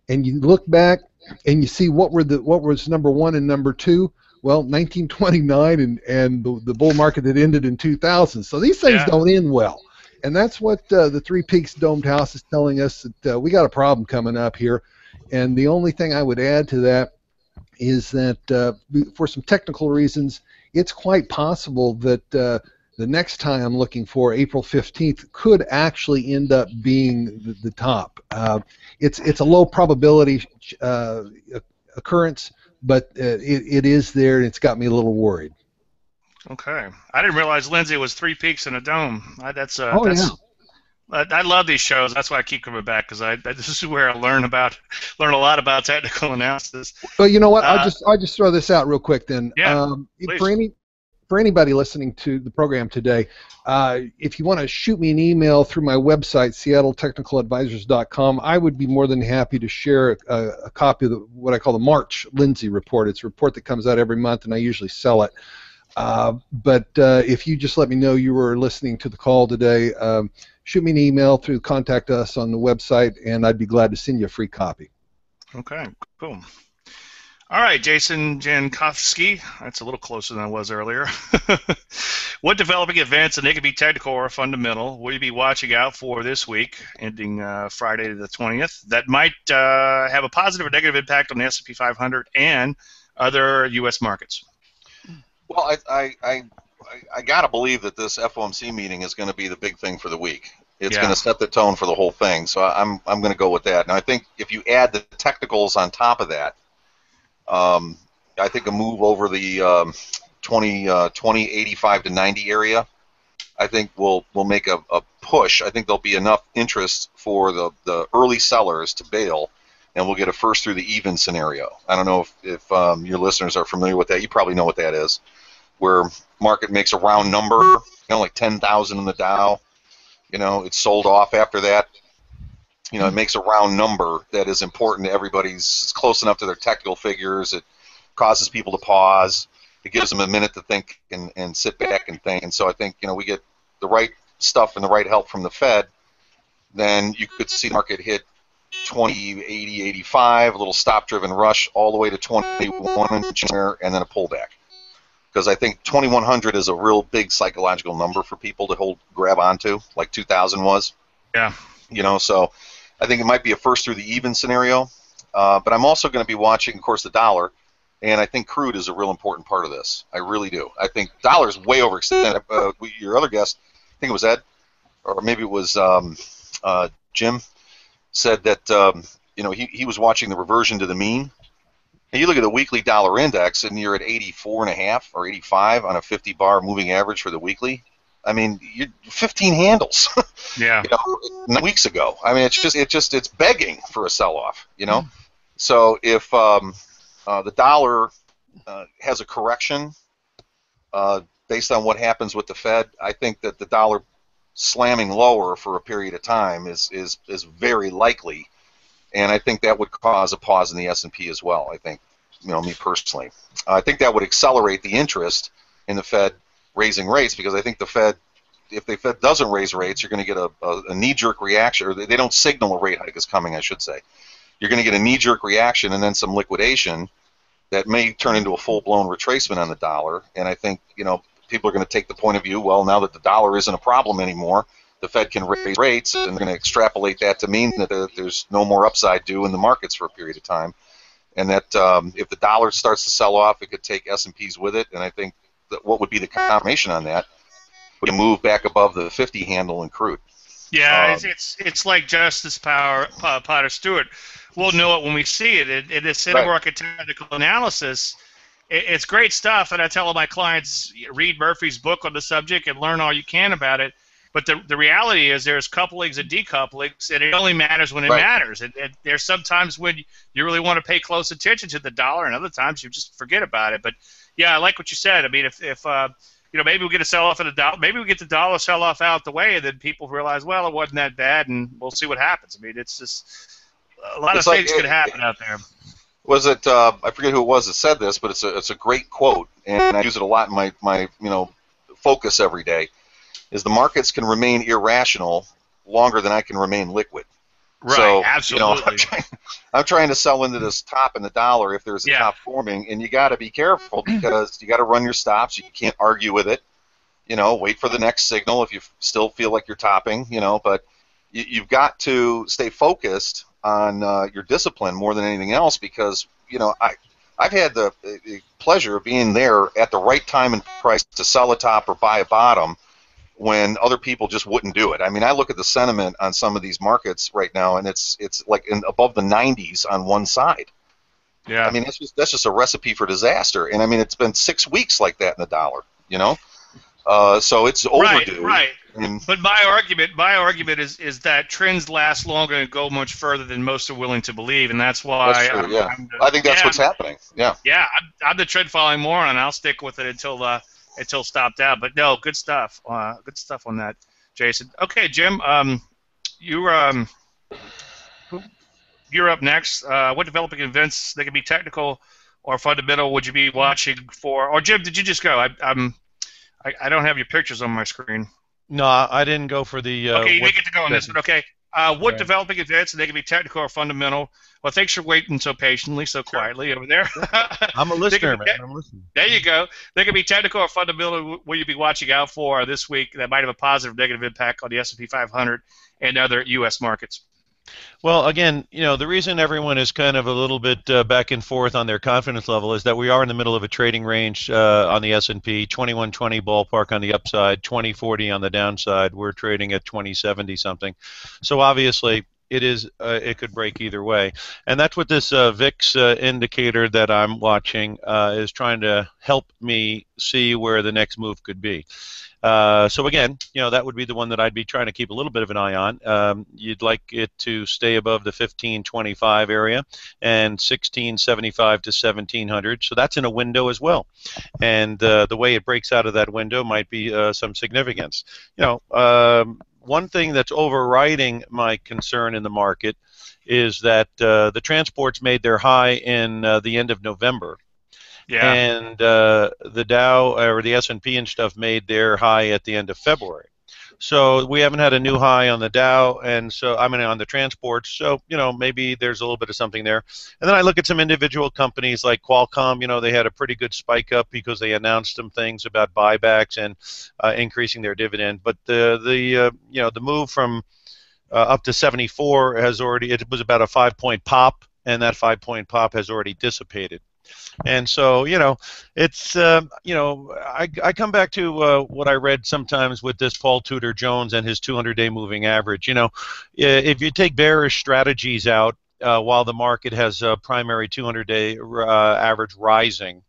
And you look back and you see what were the what was number one and number two. Well, nineteen twenty-nine and and the, the bull market that ended in two thousand. So these things yeah. don't end well, and that's what uh, the Three Peaks Domed House is telling us, that uh, we got a problem coming up here. And the only thing I would add to that is that uh, for some technical reasons, it's quite possible that uh, the next high I'm looking for, April fifteenth, could actually end up being the, the top. Uh, it's it's a low probability uh, occurrence, but uh, it, it is there, and it's got me a little worried. Okay, I didn't realize Lindsay was three peaks and a dome. I, that's uh, oh that's, yeah. I love these shows. That's why I keep coming back, because I this is where I learn about learn a lot about technical analysis. Well, you know what? I'll uh, just I'll just throw this out real quick then. Yeah, um, for any for anybody listening to the program today, uh, if you want to shoot me an email through my website, Seattle Technical Advisors dot com, I would be more than happy to share a, a copy of the, what I call the March Lindsay report. It's a report that comes out every month, and I usually sell it. Uh, but uh, if you just let me know you were listening to the call today, um, shoot me an email through Contact Us on the website, and I'd be glad to send you a free copy. Okay, cool. All right, Jason Jankovsky. That's a little closer than I was earlier. What developing events, and they could be technical or fundamental, will you be watching out for this week, ending uh, Friday the twentieth, that might uh, have a positive or negative impact on the S and P five hundred and other U S markets? Well, I, I, I, I got to believe that this F O M C meeting is going to be the big thing for the week. It's yeah. going to set the tone for the whole thing, so I'm, I'm going to go with that. And I think if you add the technicals on top of that, um, I think a move over the um, twenty, eighty-five to ninety area, I think will will make a, a push. I think there'll be enough interest for the, the early sellers to bail, and we'll get a first through the even scenario. I don't know if, if um, your listeners are familiar with that. You probably know what that is, where market makes a round number, you know, like ten thousand in the Dow. You know, it's sold off after that. You know, it makes a round number that is important to everybody's. It's close enough to their technical figures. It causes people to pause. It gives them a minute to think and, and sit back and think. And so I think, you know, we get the right stuff and the right help from the Fed, then you could see the market hit twenty, eighty, eighty-five, a little stop-driven rush all the way to twenty-one, and then a pullback. Because I think twenty-one hundred is a real big psychological number for people to hold, grab onto, like two thousand was. Yeah. You know, so I think it might be a first through the even scenario. Uh, but I'm also going to be watching, of course, the dollar, and I think crude is a real important part of this. I really do. I think dollar's way overextended. Uh, your other guest, I think it was Ed, or maybe it was um, uh, Jim, said that um, you know he, he was watching the reversion to the mean, And you look at the weekly dollar index, and you're at eighty-four and a half or eighty-five on a fifty-bar moving average for the weekly. I mean, you're fifteen handles. Yeah. You know, nine weeks ago. I mean, it's just it just it's begging for a sell-off. You know. Mm. So if um, uh, the dollar uh, has a correction uh, based on what happens with the Fed, I think that the dollar slamming lower for a period of time is is is very likely, and I think that would cause a pause in the S and P as well. I think, you know, me personally, uh, I think that would accelerate the interest in the Fed raising rates, because I think the Fed, if the Fed doesn't raise rates, you're going to get a, a, a knee-jerk reaction, or they don't signal a rate hike is coming, I should say. You're going to get a knee-jerk reaction and then some liquidation that may turn into a full-blown retracement on the dollar. And I think, you know, people are going to take the point of view, well, now that the dollar isn't a problem anymore, the Fed can raise rates, and they're going to extrapolate that to mean that there's no more upside due in the markets for a period of time. And that um, if the dollar starts to sell off, it could take S and Ps with it, and I think that what would be the confirmation on that would move back above the fifty handle in crude. Yeah, um, it's, it's it's like Justice Power, uh, Potter Stewart. We'll know it when we see it. It, it is in right. market technical analysis. It, it's great stuff, and I tell all my clients, read Murphy's book on the subject and learn all you can about it. But the, the reality is there's couplings and decouplings, and it only matters when it right. matters. And, and there's sometimes when you really want to pay close attention to the dollar, and other times you just forget about it. But yeah, I like what you said. I mean, if, if uh, you know, maybe we get a sell-off in the dollar, maybe we get the dollar sell-off out the way, and then people realize, well, it wasn't that bad, and we'll see what happens. I mean, it's just a lot it's of like, things it, could happen it, out there. Was it? Uh, I forget who it was that said this, but it's a it's a great quote, and I use it a lot in my my you know focus every day. Is the markets can remain irrational longer than I can remain liquid. Right, so, absolutely. You know, I'm, trying, I'm trying to sell into this top in the dollar if there's a yeah. top forming, and you got to be careful because you got to run your stops. You can't argue with it. You know, wait for the next signal if you still feel like you're topping. You know, but you, you've got to stay focused on uh, your discipline more than anything else, because you know I I've had the, the pleasure of being there at the right time and price to sell a top or buy a bottom, when other people just wouldn't do it. I mean, I look at the sentiment on some of these markets right now, and it's it's like in, above the nineties on one side. Yeah. I mean, that's just that's just a recipe for disaster. And I mean, it's been six weeks like that in the dollar. You know, uh, so it's overdue. Right. Right. And, but my argument, my argument is is that trends last longer and go much further than most are willing to believe, and that's why. That's true, I'm, yeah. I'm the, I think that's yeah, what's I'm, happening. Yeah. Yeah. I'm, I'm the trend following moron, and I'll stick with it until the. Uh, Until stopped out, but no, good stuff. Uh, good stuff on that, Jason. Okay, Jim, um, you um, you're up next. Uh, what developing events that can be technical or fundamental would you be watching for? Or Jim, did you just go? I, I'm, I, I don't have your pictures on my screen. No, I didn't go for the. Uh, okay, you didn't get to go on this one. Okay. Uh, what right. developing events, and they can be technical or fundamental. Well, thanks for waiting so patiently, so sure. quietly over there. I'm a listener, man. I'm listening. There you go. They can be technical or fundamental. Will you be watching out for this week that might have a positive, negative impact on the S and P five hundred and other U S markets? Well, again, you know, the reason everyone is kind of a little bit uh, back and forth on their confidence level is that we are in the middle of a trading range uh, on the S and P, twenty-one twenty ballpark on the upside, twenty forty on the downside. We're trading at twenty seventy something. So obviously, it is uh, it could break either way. And that's what this uh, V I X uh, indicator that I'm watching uh, is trying to help me see where the next move could be. Uh, so again, you know, that would be the one that I'd be trying to keep a little bit of an eye on. Um, you'd like it to stay above the fifteen twenty-five area and sixteen seventy-five to seventeen hundred. So that's in a window as well. And uh, the way it breaks out of that window might be uh, some significance. You know, um, one thing that's overriding my concern in the market is that uh, the transports made their high in uh, the end of November. Yeah. And uh, the Dow or the S and P and stuff made their high at the end of February. So we haven't had a new high on the Dow, and so I mean on the transports. So you know maybe there's a little bit of something there. And then I look at some individual companies like Qualcomm. You know they had a pretty good spike up because they announced some things about buybacks and uh, increasing their dividend. But the the uh, you know the move from uh, up to seventy-four has already it was about a five-point pop, and that five-point pop has already dissipated. And so, you know, it's, uh, you know, I, I come back to uh, what I read sometimes with this Paul Tudor Jones and his two hundred day moving average. You know, if you take bearish strategies out, uh, while the market has a primary two hundred day uh, average rising.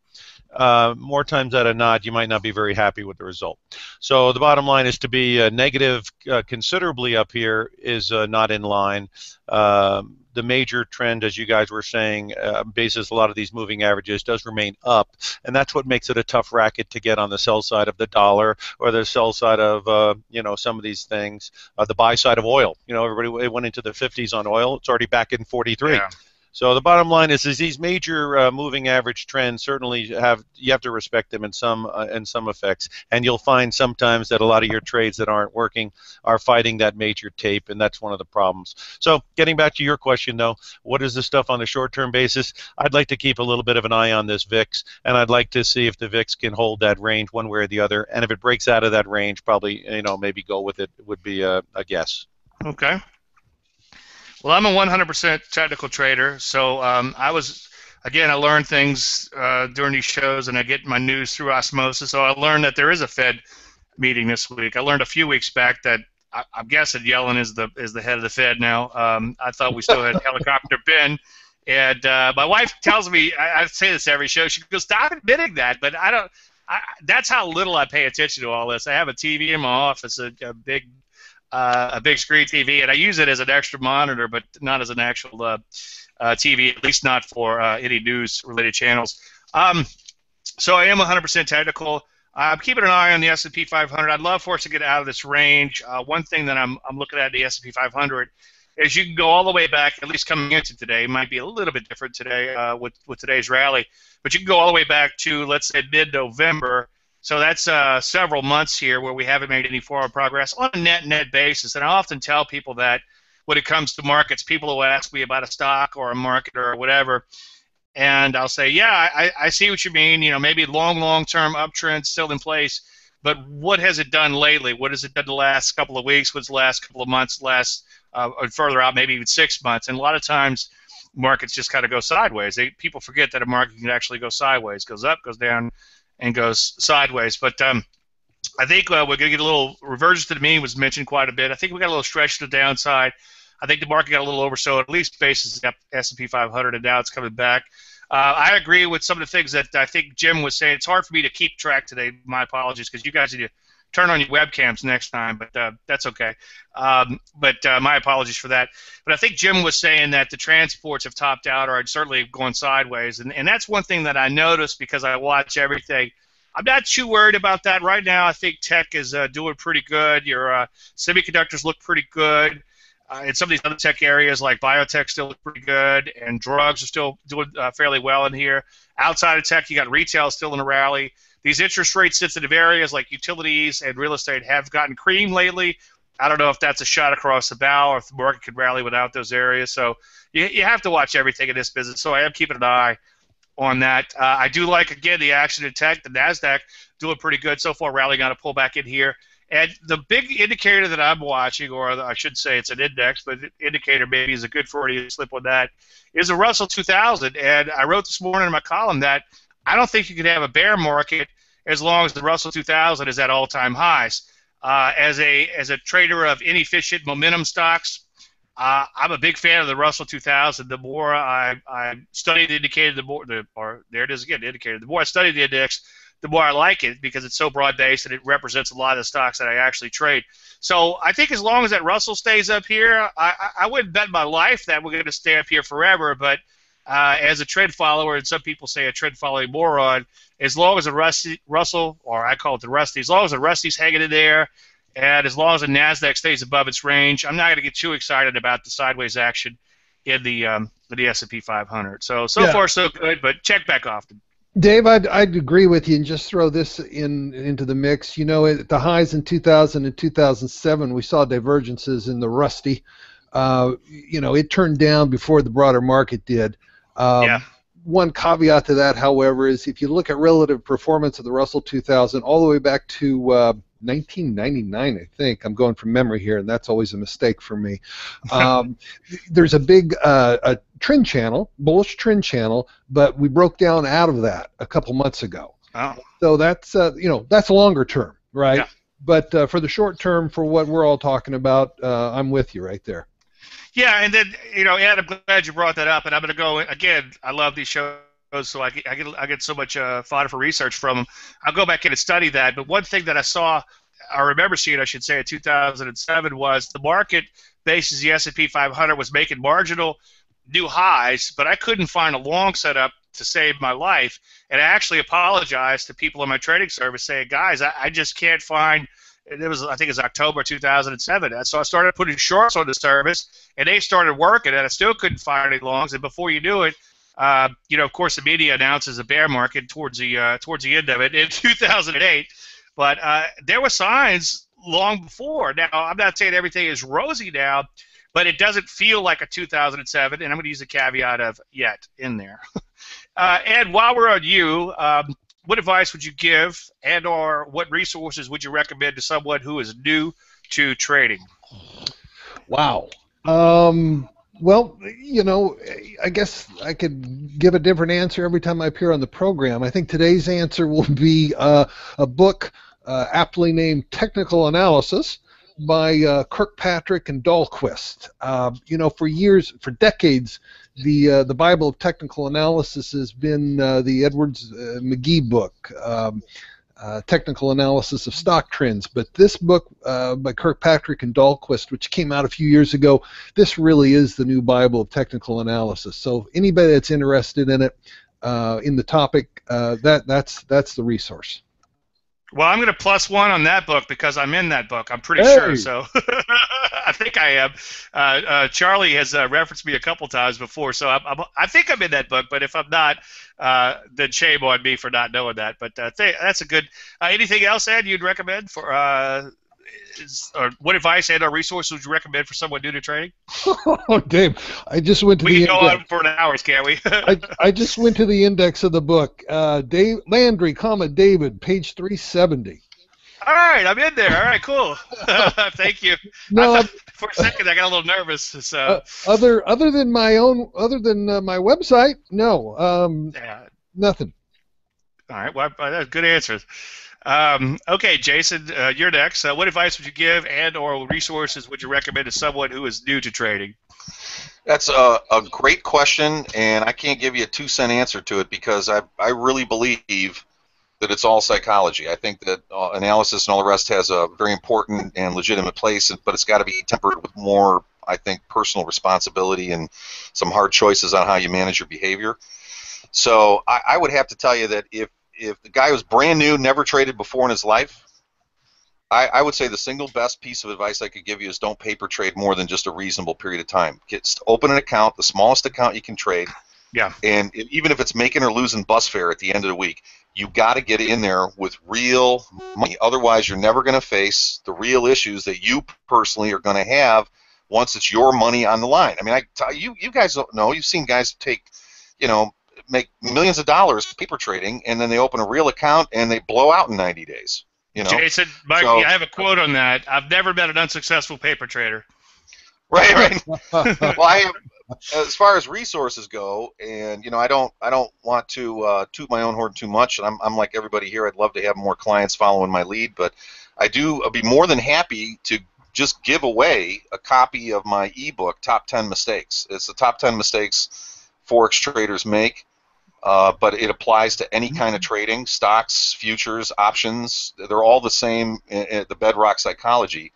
Uh, more times out of not, you might not be very happy with the result. So the bottom line is to be uh, negative uh, considerably up here is uh, not in line. Uh, the major trend, as you guys were saying, uh, bases a lot of these moving averages, does remain up, and that's what makes it a tough racket to get on the sell side of the dollar or the sell side of uh, you know, some of these things. Uh, the buy side of oil, you know, everybody went into the fifties on oil. It's already back in forty-three. Yeah. So the bottom line is, is these major uh, moving average trends certainly have, you have to respect them in some uh, in some effects, and you'll find sometimes that a lot of your trades that aren't working are fighting that major tape, and that's one of the problems. So getting back to your question though, what is the stuff on a short-term basis? I'd like to keep a little bit of an eye on this V I X, and I'd like to see if the V I X can hold that range one way or the other, and if it breaks out of that range, probably, you know, maybe go with it would be a, a guess. Okay. Well, I'm a one hundred percent technical trader, so um, I was, again, I learned things uh, during these shows, and I get my news through osmosis, so I learned that there is a Fed meeting this week. I learned a few weeks back that I, I'm guessing Yellen is the is the head of the Fed now. Um, I thought we still had Helicopter Ben, and uh, my wife tells me, I, I say this every show, she goes, stop admitting that, but I don't, I, that's how little I pay attention to all this. I have a T V in my office, a, a big Uh, a big screen T V, and I use it as an extra monitor, but not as an actual uh, uh, T V, at least not for uh, any news-related channels. Um, so I am one hundred percent technical. I'm keeping an eye on the S and P five hundred. I'd love for us to get out of this range. Uh, one thing that I'm, I'm looking at the S and P five hundred is you can go all the way back, at least coming into today. It might be a little bit different today uh, with, with today's rally, but you can go all the way back to, let's say, mid-November. So that's uh, several months here where we haven't made any forward progress on a net-net basis. And I often tell people that when it comes to markets, people will ask me about a stock or a market or whatever, and I'll say, yeah, I, I see what you mean. You know, maybe long, long-term uptrend still in place, but what has it done lately? What has it done the last couple of weeks? What's the last couple of months, last uh, or further out, maybe even six months? And a lot of times markets just kind of go sideways. They, people forget that a market can actually go sideways, goes up, goes down, and goes sideways. But um, I think uh, we're going to get a little reversion to the mean was mentioned quite a bit. I think we got a little stretch to the downside. I think the market got a little oversold, at least basis up S and P five hundred, and now it's coming back. Uh, I agree with some of the things that I think Jim was saying. It's hard for me to keep track today. My apologies, because you guys need to turn on your webcams next time, but uh, that's okay. Um, but uh, my apologies for that. But I think Jim was saying that the transports have topped out or certainly gone sideways, and, and that's one thing that I noticed because I watch everything. I'm not too worried about that right now. I think tech is uh, doing pretty good. Your uh, semiconductors look pretty good. Uh, and some of these other tech areas like biotech still look pretty good, and drugs are still doing uh, fairly well in here. Outside of tech, you got retail still in a rally. These interest rate sensitive areas like utilities and real estate have gotten cream lately. I don't know if that's a shot across the bow or if the market could rally without those areas. So you, you have to watch everything in this business. So I am keeping an eye on that. Uh, I do like, again, the action in tech. The NASDAQ doing pretty good so far, rallying on a pullback in here. And the big indicator that I'm watching, or I should say it's an index, but indicator maybe is a good forty slip on that, is the Russell two thousand. And I wrote this morning in my column that I don't think you could have a bear market as long as the Russell two thousand is at all-time highs. Uh, as a as a trader of inefficient momentum stocks, uh, I'm a big fan of the Russell two thousand. The more I, I study the indicator, the more the or there it is again, the indicator. The more I study the index, the more I like it because it's so broad-based and it represents a lot of the stocks that I actually trade. So I think as long as that Russell stays up here, I, I wouldn't bet my life that we're going to stay up here forever, but Uh, as a trend follower, and some people say a trend following moron, as long as a rusty, Russell, or I call it the Rusty, as long as the Rusty's hanging in there, and as long as the NASDAQ stays above its range, I'm not going to get too excited about the sideways action in the um, the S and P five hundred. So, so yeah. far so good, but check back often. Dave, I'd, I'd agree with you and just throw this in into the mix. You know, at the highs in two thousand and two thousand seven, we saw divergences in the Rusty. Uh, you know, it turned down before the broader market did. Um, yeah. One caveat to that, however, is if you look at relative performance of the Russell two thousand all the way back to uh, nineteen ninety-nine, I think. I'm going from memory here, and that's always a mistake for me. Um, there's a big uh, a trend channel, bullish trend channel, but we broke down out of that a couple months ago. Wow. So that's, uh, you know, that's longer term, right? Yeah. But uh, for the short term, for what we're all talking about, uh, I'm with you right there. Yeah, and then, you know, Ed, I'm glad you brought that up, and I'm going to go, again, I love these shows, so I get, I get, I get so much uh, fodder for research from them. I'll go back in and study that, but one thing that I saw, I remember seeing, I should say, in two thousand seven was the market basis, the S and P five hundred was making marginal new highs, but I couldn't find a long setup to save my life, and I actually apologized to people in my trading service saying, guys, I, I just can't find... It was, I think it was October two thousand seven. So I started putting shorts on the service, and they started working, and I still couldn't find any longs. And before you knew it, uh, you know, of course, the media announces a bear market towards the uh, towards the end of it in two thousand eight. But uh, there were signs long before. Now, I'm not saying everything is rosy now, but it doesn't feel like a two thousand seven. And I'm going to use the caveat of yet in there. uh, and while we're on you. Um, What advice would you give, and or what resources would you recommend to someone who is new to trading? Wow. Um, well, you know, I guess I could give a different answer every time I appear on the program. I think today's answer will be uh, a book uh, aptly named Technical Analysis by uh, Kirkpatrick and Dahlquist. Uh, you know, for years, for decades, the uh, the Bible of Technical Analysis has been uh, the Edwards uh, McGee book, um, uh, Technical Analysis of Stock Trends. But this book uh, by Kirkpatrick and Dahlquist, which came out a few years ago, this really is the new Bible of Technical Analysis. So anybody that's interested in it, uh, in the topic, uh, that that's that's the resource. Well, I'm going to plus one on that book because I'm in that book. I'm pretty hey. sure, so I think I am. Uh, uh, Charlie has uh, referenced me a couple times before, so I'm, I'm, I think I'm in that book. But if I'm not, uh, then shame on me for not knowing that. But uh, th that's a good. Uh, anything else, Ed? You'd recommend for? Uh, Is, or what advice and/or resources would you recommend for someone new to trading? Oh, Dave, I just went to we the. We can go on for an hour, can't we? I, I just went to the index of the book, uh, Dave Landry, comma David, page three seventy. All right, I'm in there. All right, cool. Thank you. No, I thought, for a second, I got a little nervous. So uh, other other than my own, other than uh, my website, no, um, yeah. nothing. All right, well, that's good answers. Um, okay, Jason, uh, you're next. Uh, what advice would you give and or resources would you recommend to someone who is new to trading? That's a, a great question, and I can't give you a two-cent answer to it because I, I really believe that it's all psychology. I think that uh, analysis and all the rest has a very important and legitimate place, but it's got to be tempered with more, I think, personal responsibility and some hard choices on how you manage your behavior. So I, I would have to tell you that if If the guy was brand new, never traded before in his life, I, I would say the single best piece of advice I could give you is don't paper trade more than just a reasonable period of time. Get, open an account, the smallest account you can trade. Yeah. And if, even if it's making or losing bus fare at the end of the week, you got to get in there with real money. Otherwise, you're never going to face the real issues that you personally are going to have once it's your money on the line. I mean, I, you, you guys don't know. You've seen guys take, you know, make millions of dollars paper trading, and then they open a real account and they blow out in ninety days. You know, Jason, Mike, so, I have a quote on that. I've never met an unsuccessful paper trader. Right, right. Well, I have, as far as resources go, and you know, I don't, I don't want to uh, toot my own horn too much. And I'm, I'm like everybody here. I'd love to have more clients following my lead, but I do. I'd be more than happy to just give away a copy of my ebook, Top ten Mistakes. It's the Top ten Mistakes Forex Traders Make. Uh, but it applies to any kind of trading, stocks, futures, options. They're all the same, uh, the bedrock psychology.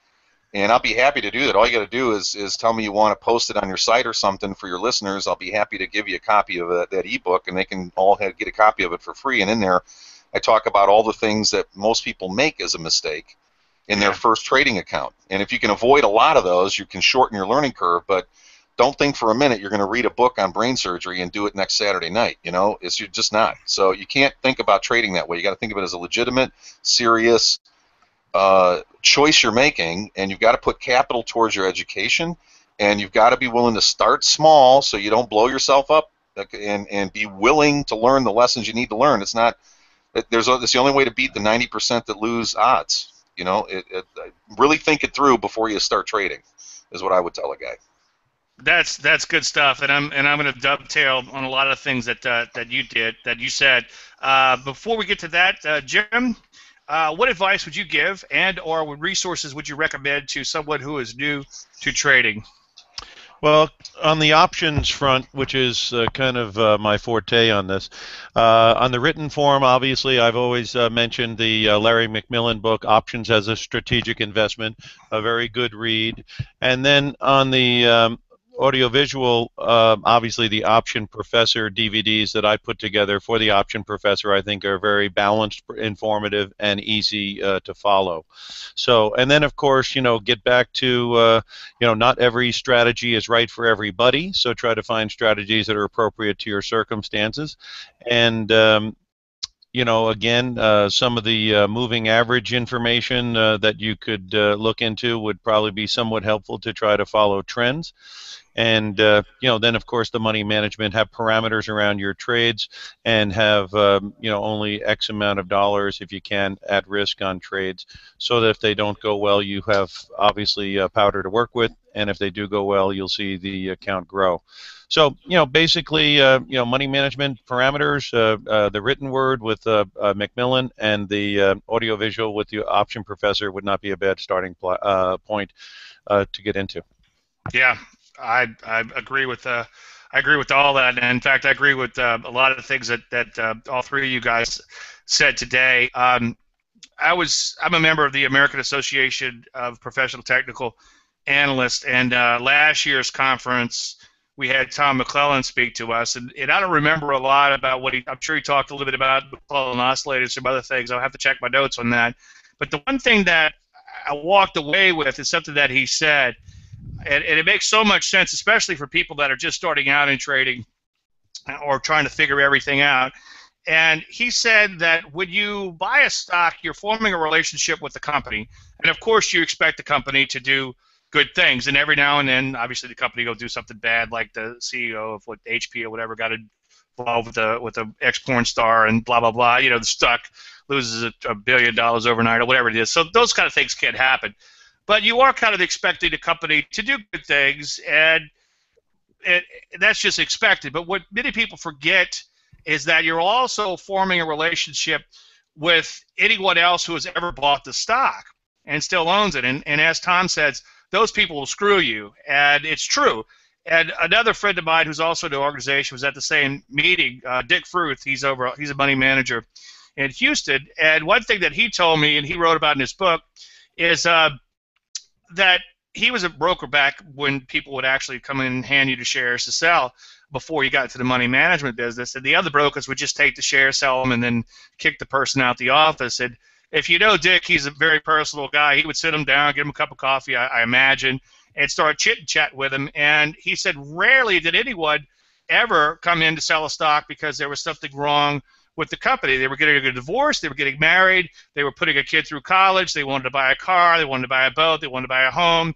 And I'll be happy to do that. All you got to do is, is tell me you want to post it on your site or something for your listeners. I'll be happy to give you a copy of that, that ebook, and they can all have, get a copy of it for free. And in there, I talk about all the things that most people make as a mistake in their first trading account. And if you can avoid a lot of those, you can shorten your learning curve. But don't think for a minute you're going to read a book on brain surgery and do it next Saturday night. You know, it's you're just not. So you can't think about trading that way. You got to think of it as a legitimate, serious uh, choice you're making, and you've got to put capital towards your education, and you've got to be willing to start small so you don't blow yourself up, and and be willing to learn the lessons you need to learn. It's not. There's it's the only way to beat the ninety percent that lose odds. You know, it, it, really think it through before you start trading is what I would tell a guy. That's that's good stuff, and I'm and I'm going to dovetail on a lot of things that uh, that you did that you said. Uh, before we get to that, uh, Jim, uh, what advice would you give, and or what resources would you recommend to someone who is new to trading? Well, on the options front, which is uh, kind of uh, my forte on this, uh, on the written form, obviously, I've always uh, mentioned the uh, Larry McMillan book, Options as a Strategic Investment, a very good read. And then on the um, audiovisual, uh, obviously the Option Professor D V Ds that I put together for the Option Professor, I think, are very balanced, informative, and easy uh, to follow. So, and then of course, you know, get back to, uh, you know, not every strategy is right for everybody. So try to find strategies that are appropriate to your circumstances, and. Um, You know, again, uh, some of the uh, moving average information uh, that you could uh, look into would probably be somewhat helpful to try to follow trends. And, uh, you know, then, of course, the money management, have parameters around your trades and have, um, you know, only X amount of dollars, if you can, at risk on trades, so that if they don't go well, you have, obviously, uh, powder to work with. And if they do go well, you'll see the account grow. So, you know, basically, uh, you know, money management parameters, uh, uh, the written word with uh, uh, McMillan, and the uh, audiovisual with the Option Professor would not be a bad starting pl uh, point uh, to get into. Yeah, I I agree with uh, I agree with all that, and in fact, I agree with uh, a lot of the things that that uh, all three of you guys said today. Um, I was I'm a member of the American Association of Professional Technical Analyst, and uh, last year's conference, we had Tom McClellan speak to us, and, and I don't remember a lot about what he, I'm sure he talked a little bit about McClellan oscillators, some other things. I'll have to check my notes on that. But the one thing that I walked away with is something that he said, and, and it makes so much sense, especially for people that are just starting out in trading or trying to figure everything out. And he said that when you buy a stock, you're forming a relationship with the company, and of course you expect the company to do good things, and every now and then, obviously, the company will do something bad, like the C E O of what H P or whatever got involved with the with the ex-porn star and blah blah blah. You know, the stock loses a, a billion dollars overnight or whatever it is. So those kind of things can happen, but you are kind of expecting the company to do good things, and it, that's just expected. But what many people forget is that you're also forming a relationship with anyone else who has ever bought the stock and still owns it. And and as Tom says, those people will screw you, and it's true. And another friend of mine who's also in the organization was at the same meeting, uh, Dick Fruth. He's over. He's a money manager in Houston. And one thing that he told me, and he wrote about in his book, is uh, that he was a broker back when people would actually come in and hand you the shares to sell before you got into the money management business. And the other brokers would just take the shares, sell them, and then kick the person out the office. And if you know Dick, he's a very personal guy. He would sit him down, get him a cup of coffee, I, I imagine, and start chit-chat with him. And he said rarely did anyone ever come in to sell a stock because there was something wrong with the company. They were getting a divorce. They were getting married. They were putting a kid through college. They wanted to buy a car. They wanted to buy a boat. They wanted to buy a home.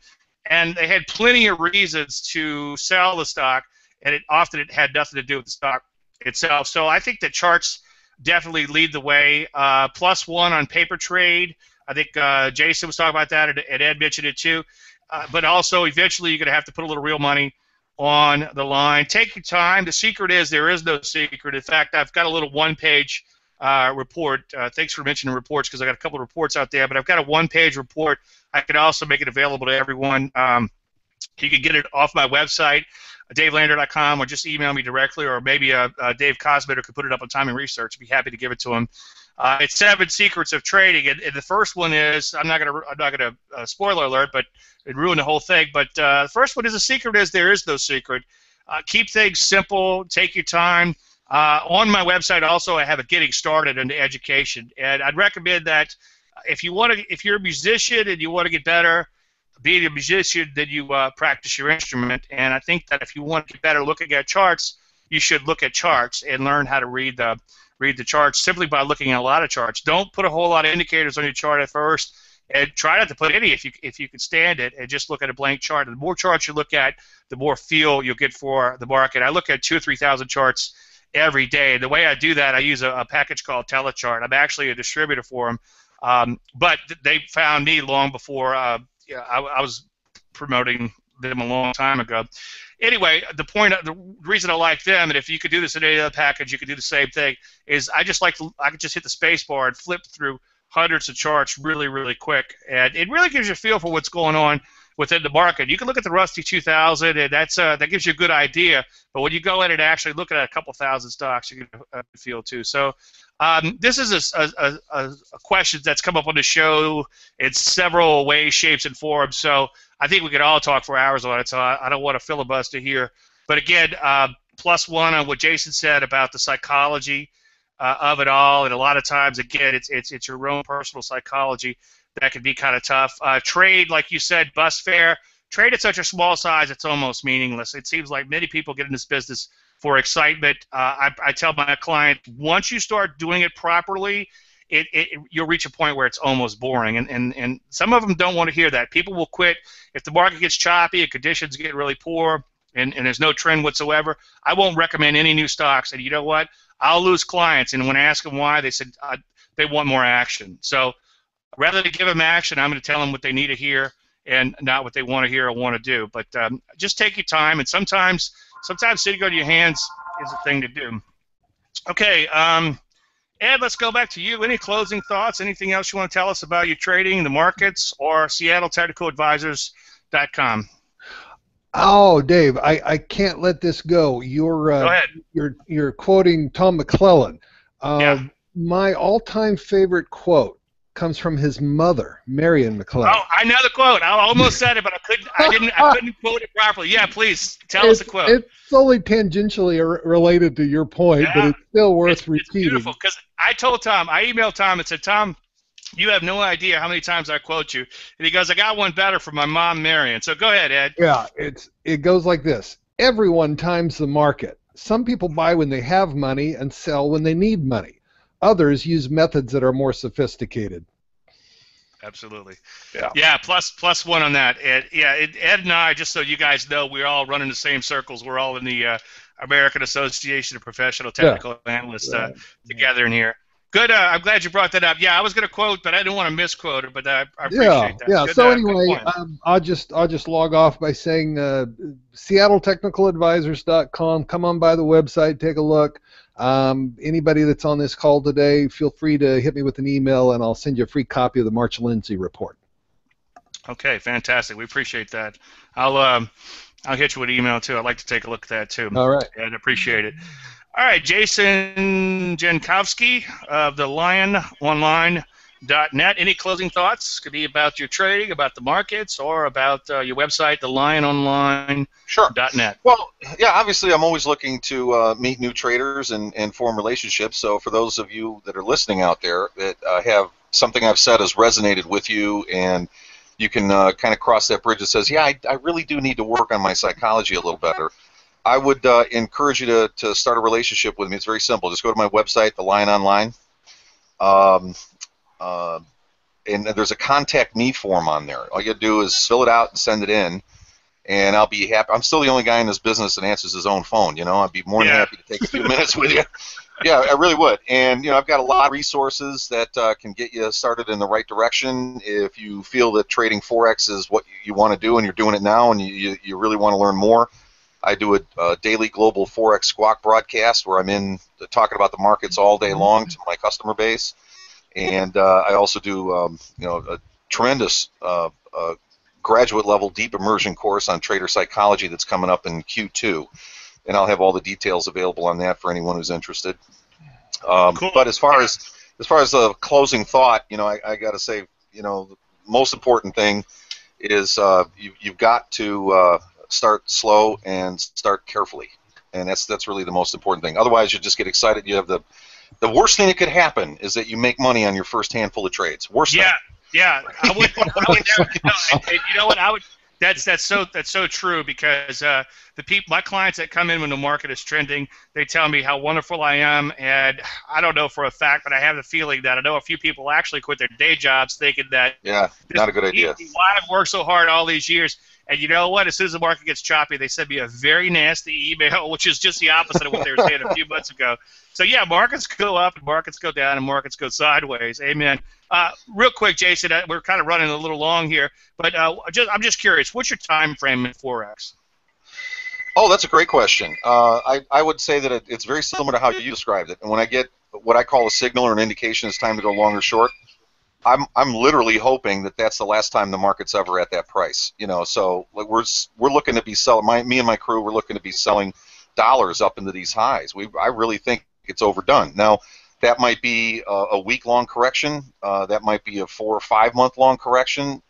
And they had plenty of reasons to sell the stock, and it often it had nothing to do with the stock itself. So I think that charts definitely lead the way. Uh, plus one on paper trade. I think uh, Jason was talking about that, and, and Ed mentioned it too. Uh, but also, eventually, you're going to have to put a little real money on the line. Take your time. The secret is there is no secret. In fact, I've got a little one-page uh, report. Uh, thanks for mentioning reports, because I got a couple of reports out there. But I've got a one-page report. I can also make it available to everyone. Um, you can get it off my website, Dave Landry dot com, or just email me directly, or maybe uh, uh, Dave Kosmider could put it up on Timing Research. I'd be happy to give it to him. Uh, it's Seven Secrets of Trading, and, and the first one is, I'm not gonna, I'm not gonna uh, spoiler alert, but it ruined the whole thing. But uh, the first one is, the secret is there is no secret. Uh, keep things simple. Take your time. Uh, on my website, also, I have a Getting Started in Education, and I'd recommend that if you want to, if you're a musician and you want to get better being a musician, then you uh, practice your instrument. And I think that if you want to get better looking at charts, you should look at charts and learn how to read the read the charts simply by looking at a lot of charts. Don't put a whole lot of indicators on your chart at first, and try not to put any if you if you can stand it, and just look at a blank chart. And the more charts you look at, the more feel you'll get for the market. I look at two or three thousand charts every day. The way I do that, I use a, a package called Telechart. I'm actually a distributor for them, um, but they found me long before. Uh, Yeah, I, I was promoting them a long time ago. Anyway, the point, the reason I like them, and if you could do this in any other package, you could do the same thing, is I just like to, I could just hit the space bar and flip through hundreds of charts really, really quick. And it really gives you a feel for what's going on within the market. You can look at the Rusty two thousand, and that's uh, that gives you a good idea. But when you go in and actually look at a couple thousand stocks, you can uh, feel too. So um, this is a, a, a, a question that's come up on the show in several ways, shapes, and forms. So I think we could all talk for hours on it. So I, I don't want to filibuster here. But again, uh, plus one on what Jason said about the psychology uh, of it all, and a lot of times, again, it's it's it's your own personal psychology that can be kind of tough. Uh, trade, like you said, bus fare. Trade at such a small size, it's almost meaningless. It seems like many people get in this business for excitement. Uh, I, I tell my client, once you start doing it properly, it, it you'll reach a point where it's almost boring. And, and, and some of them don't want to hear that. People will quit if the market gets choppy and conditions get really poor. And, and there's no trend whatsoever, I won't recommend any new stocks. And you know what? I'll lose clients. And when I ask them why, they said uh, they want more action. So rather than give them action, I'm going to tell them what they need to hear and not what they want to hear or want to do. But um, just take your time. And sometimes sometimes sitting on your hands is a thing to do. Okay, um, Ed, let's go back to you. Any closing thoughts? Anything else you want to tell us about your trading, the markets, or Seattle Tactical Advisors dot com? Oh, Dave, I, I can't let this go. You're uh, go ahead. you're you're quoting Tom McClellan. Uh, yeah. My all-time favorite quote comes from his mother, Marion McClellan. Oh, I know the quote. I almost said it, but I couldn't. I didn't. I couldn't quote it properly. Yeah, please tell it's, us the quote. It's only tangentially related to your point, yeah. but it's still worth it's, repeating. It's beautiful because I told Tom. I emailed Tom and said, Tom, you have no idea how many times I quote you. And he goes, I got one better from my mom, Marion. So go ahead, Ed. Yeah, it's it goes like this. Everyone times the market. Some people buy when they have money and sell when they need money. Others use methods that are more sophisticated. Absolutely. Yeah, yeah plus, plus one on that, Ed. Yeah, it, Ed and I, just so you guys know, we're all running the same circles. We're all in the uh, American Association of Professional Technical yeah. Analysts uh, yeah. together in here. Good. Uh, I'm glad you brought that up. Yeah, I was going to quote, but I didn't want to misquote it. But I, I appreciate yeah, that. Yeah. Good, so uh, anyway, um, I'll just I'll just log off by saying uh, Seattle Technical Advisors dot com. Come on by the website, take a look. Um, anybody that's on this call today, feel free to hit me with an email, and I'll send you a free copy of the March Lindsay report. Okay, fantastic. We appreciate that. I'll um, I'll hit you with an email too. I'd like to take a look at that too. All right. And appreciate it. All right, Jason Jankovsky of the Lion Online dot net. Any closing thoughts? Could be about your trading, about the markets, or about uh, your website, the Lion Online dot net. Sure. Well, yeah, obviously I'm always looking to uh, meet new traders and, and form relationships. So for those of you that are listening out there that uh, have something I've said has resonated with you, and you can uh, kind of cross that bridge that says, yeah, I, I really do need to work on my psychology a little better, I would uh, encourage you to, to start a relationship with me. It's very simple. Just go to my website, The Lion Online, um, uh, and there's a contact me form on there. All you gotta do is fill it out and send it in, and I'll be happy. I'm still the only guy in this business that answers his own phone. You know, I'd be more than yeah. happy to take a few minutes with you. Yeah, I really would. And you know, I've got a lot of resources that uh, can get you started in the right direction. If you feel that trading forex is what you want to do, and you're doing it now, and you you really want to learn more. I do a uh, daily global forex squawk broadcast where I'm in uh, talking about the markets all day long to my customer base, and uh, I also do um, you know a tremendous uh, uh, graduate level deep immersion course on trader psychology that's coming up in Q two, and I'll have all the details available on that for anyone who's interested. Um, cool. But as far as as far as the closing thought, you know, I, I got to say, you know, the most important thing is uh, you, you've got to uh, start slow and start carefully, and that's that's really the most important thing. Otherwise, you just get excited. You have the the worst thing that could happen is that you make money on your first handful of trades. Worst. Yeah, thing. yeah. I would. I would never, you, know, and, and you know what? I would. That's that's so that's so true because uh, the people, my clients that come in when the market is trending, they tell me how wonderful I am, and I don't know for a fact, but I have the feeling that I know a few people actually quit their day jobs thinking that yeah, not a good idea. Why I've worked so hard all these years. And you know what? As soon as the market gets choppy, they send me a very nasty email, which is just the opposite of what they were saying a few months ago. So, yeah, markets go up, and markets go down, and markets go sideways. Amen. Uh, real quick, Jason, we're kind of running a little long here, but uh, just, I'm just curious. What's your time frame in forex? Oh, that's a great question. Uh, I, I would say that it, it's very similar to how you described it. And when I get what I call a signal or an indication it's time to go long or short, I'm I'm literally hoping that that's the last time the market's ever at that price. You know, so like we're we're looking to be selling. My, me and my crew, we're looking to be selling dollars up into these highs. We I really think it's overdone. Now, that might be a, a week-long correction. Uh, that might be a four or five-month-long correction.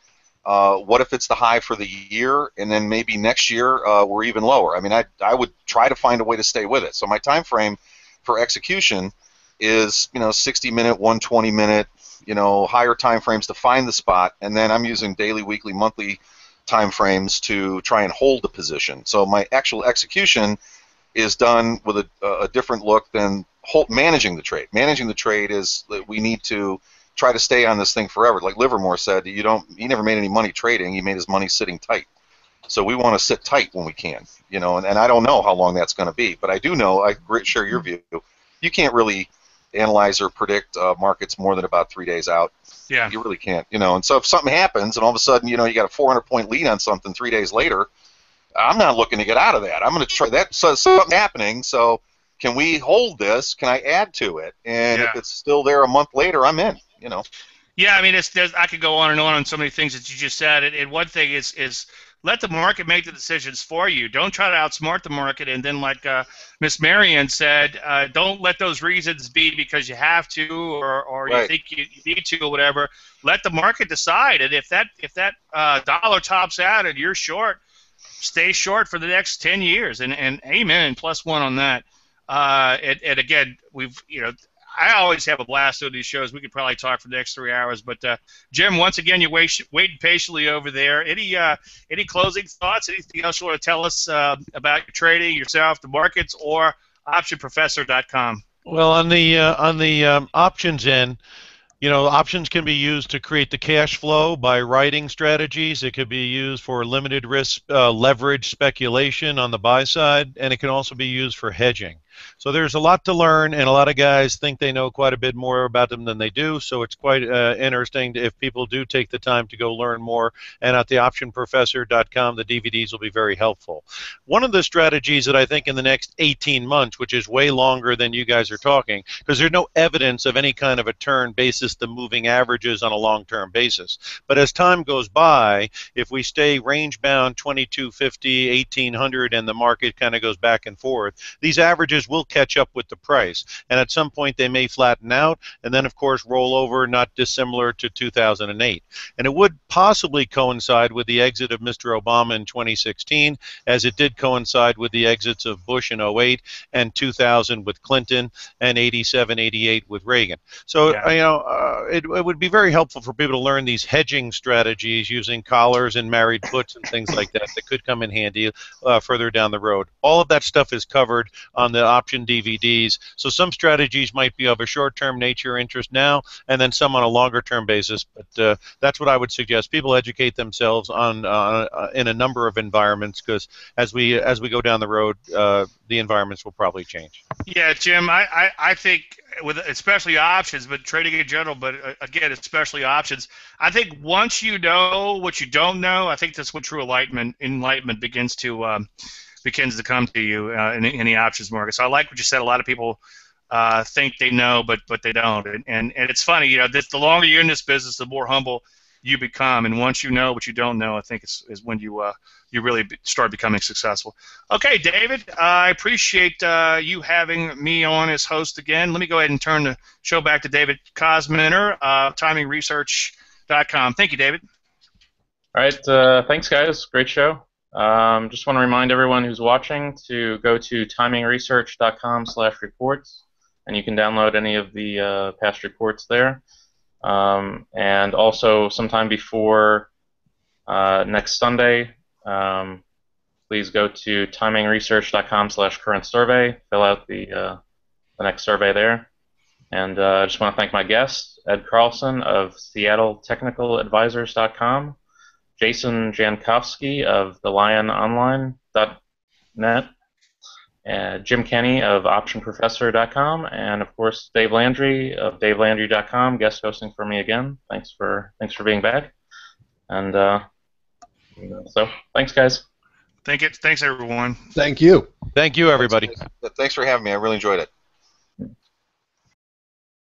Uh, what if it's the high for the year, and then maybe next year uh, we're even lower? I mean, I I would try to find a way to stay with it. So my time frame for execution is, you know, sixty minute, one twenty minute, you know, higher time frames to find the spot, and then I'm using daily, weekly, monthly time frames to try and hold the position. So my actual execution is done with a, a different look than hold, managing the trade. Managing the trade is that we need to try to stay on this thing forever. Like Livermore said, you don't, he never made any money trading. He made his money sitting tight. So we want to sit tight when we can, you know, and, and I don't know how long that's going to be, but I do know, I share your view, you can't really analyze or predict uh, markets more than about three days out. Yeah. You really can't, you know, and so if something happens and all of a sudden, you know, you got a four hundred point lead on something three days later, I'm not looking to get out of that. I'm going to try that. So something's happening, so can we hold this? Can I add to it? And yeah. if it's still there a month later, I'm in, you know. Yeah, I mean, it's, there's, I could go on and on on so many things that you just said, and, and one thing is is let the market make the decisions for you. Don't try to outsmart the market, and then like uh, Miss Marion said, uh, don't let those reasons be because you have to or, or right. you think you, you need to or whatever. Let the market decide, and if that, if that uh, dollar tops out and you're short, stay short for the next ten years, and, and amen, plus one on that. Uh, and, and again, we've, you know, I always have a blast doing these shows. We could probably talk for the next three hours. But, uh, Jim, once again, you're wait, waiting patiently over there. Any uh, any closing thoughts, anything else you want to tell us uh, about your trading, yourself, the markets, or option professor dot com? Well, on the, uh, on the um, options end, you know, options can be used to create the cash flow by writing strategies. It could be used for limited risk uh, leverage speculation on the buy side, and it can also be used for hedging. So there's a lot to learn, and a lot of guys think they know quite a bit more about them than they do, so it's quite uh, interesting if people do take the time to go learn more. And at the option professor dot com, the D V Ds will be very helpful. One of the strategies that I think in the next eighteen months, which is way longer than you guys are talking, because there's no evidence of any kind of a turn basis the moving averages on a long-term basis. But as time goes by, if we stay range-bound twenty-two fifty, eighteen hundred, and the market kind of goes back and forth, these averages will catch up with the price. And at some point, they may flatten out and then, of course, roll over, not dissimilar to two thousand eight. And it would possibly coincide with the exit of Mister Obama in twenty sixteen, as it did coincide with the exits of Bush in oh eight and two thousand with Clinton and eighty-seven, eighty-eight with Reagan. So, yeah. you know, uh, Uh, it, it would be very helpful for people to learn these hedging strategies using collars and married puts and things like that that could come in handy uh, further down the road. All of that stuff is covered on the option D V Ds, so some strategies might be of a short-term nature interest now and then some on a longer-term basis, but uh, that's what I would suggest. People educate themselves on uh, uh, in a number of environments, because as we, as we go down the road, uh, the environments will probably change. Yeah, Jim, I, I, I think with especially options, but trading in general, but uh, again, especially options, I think once you know what you don't know, I think that's when true enlightenment enlightenment begins to um, begins to come to you uh, in, in the options market. So I like what you said. A lot of people uh, think they know, but but they don't. And and, and it's funny, you know, this, the longer you're in this business, the more humble you become. And once you know what you don't know, I think it's is when you uh, you really start becoming successful. Okay, David, uh, I appreciate uh, you having me on as host again. Let me go ahead and turn the show back to David Kosmider, uh, timing research dot com. Thank you, David. All right, uh, thanks, guys. Great show. Um, just want to remind everyone who's watching to go to timing research dot com slash reports, and you can download any of the uh, past reports there. Um, and also, sometime before uh, next Sunday, Um, please go to timing research dot com slash current survey. Fill out the uh, the next survey there. And uh, I just want to thank my guests, Ed Carlson of Seattle Technical Advisors dot com, Jason Jankovsky of The Lion Online dot net, uh, Jim Kenny of Option Professor dot com, and of course Dave Landry of Dave Landry dot com, guest hosting for me again. Thanks for thanks for being back. And uh, so, thanks, guys. Thank you. Thanks, everyone. Thank you. Thank you, everybody. Thanks for having me. I really enjoyed it.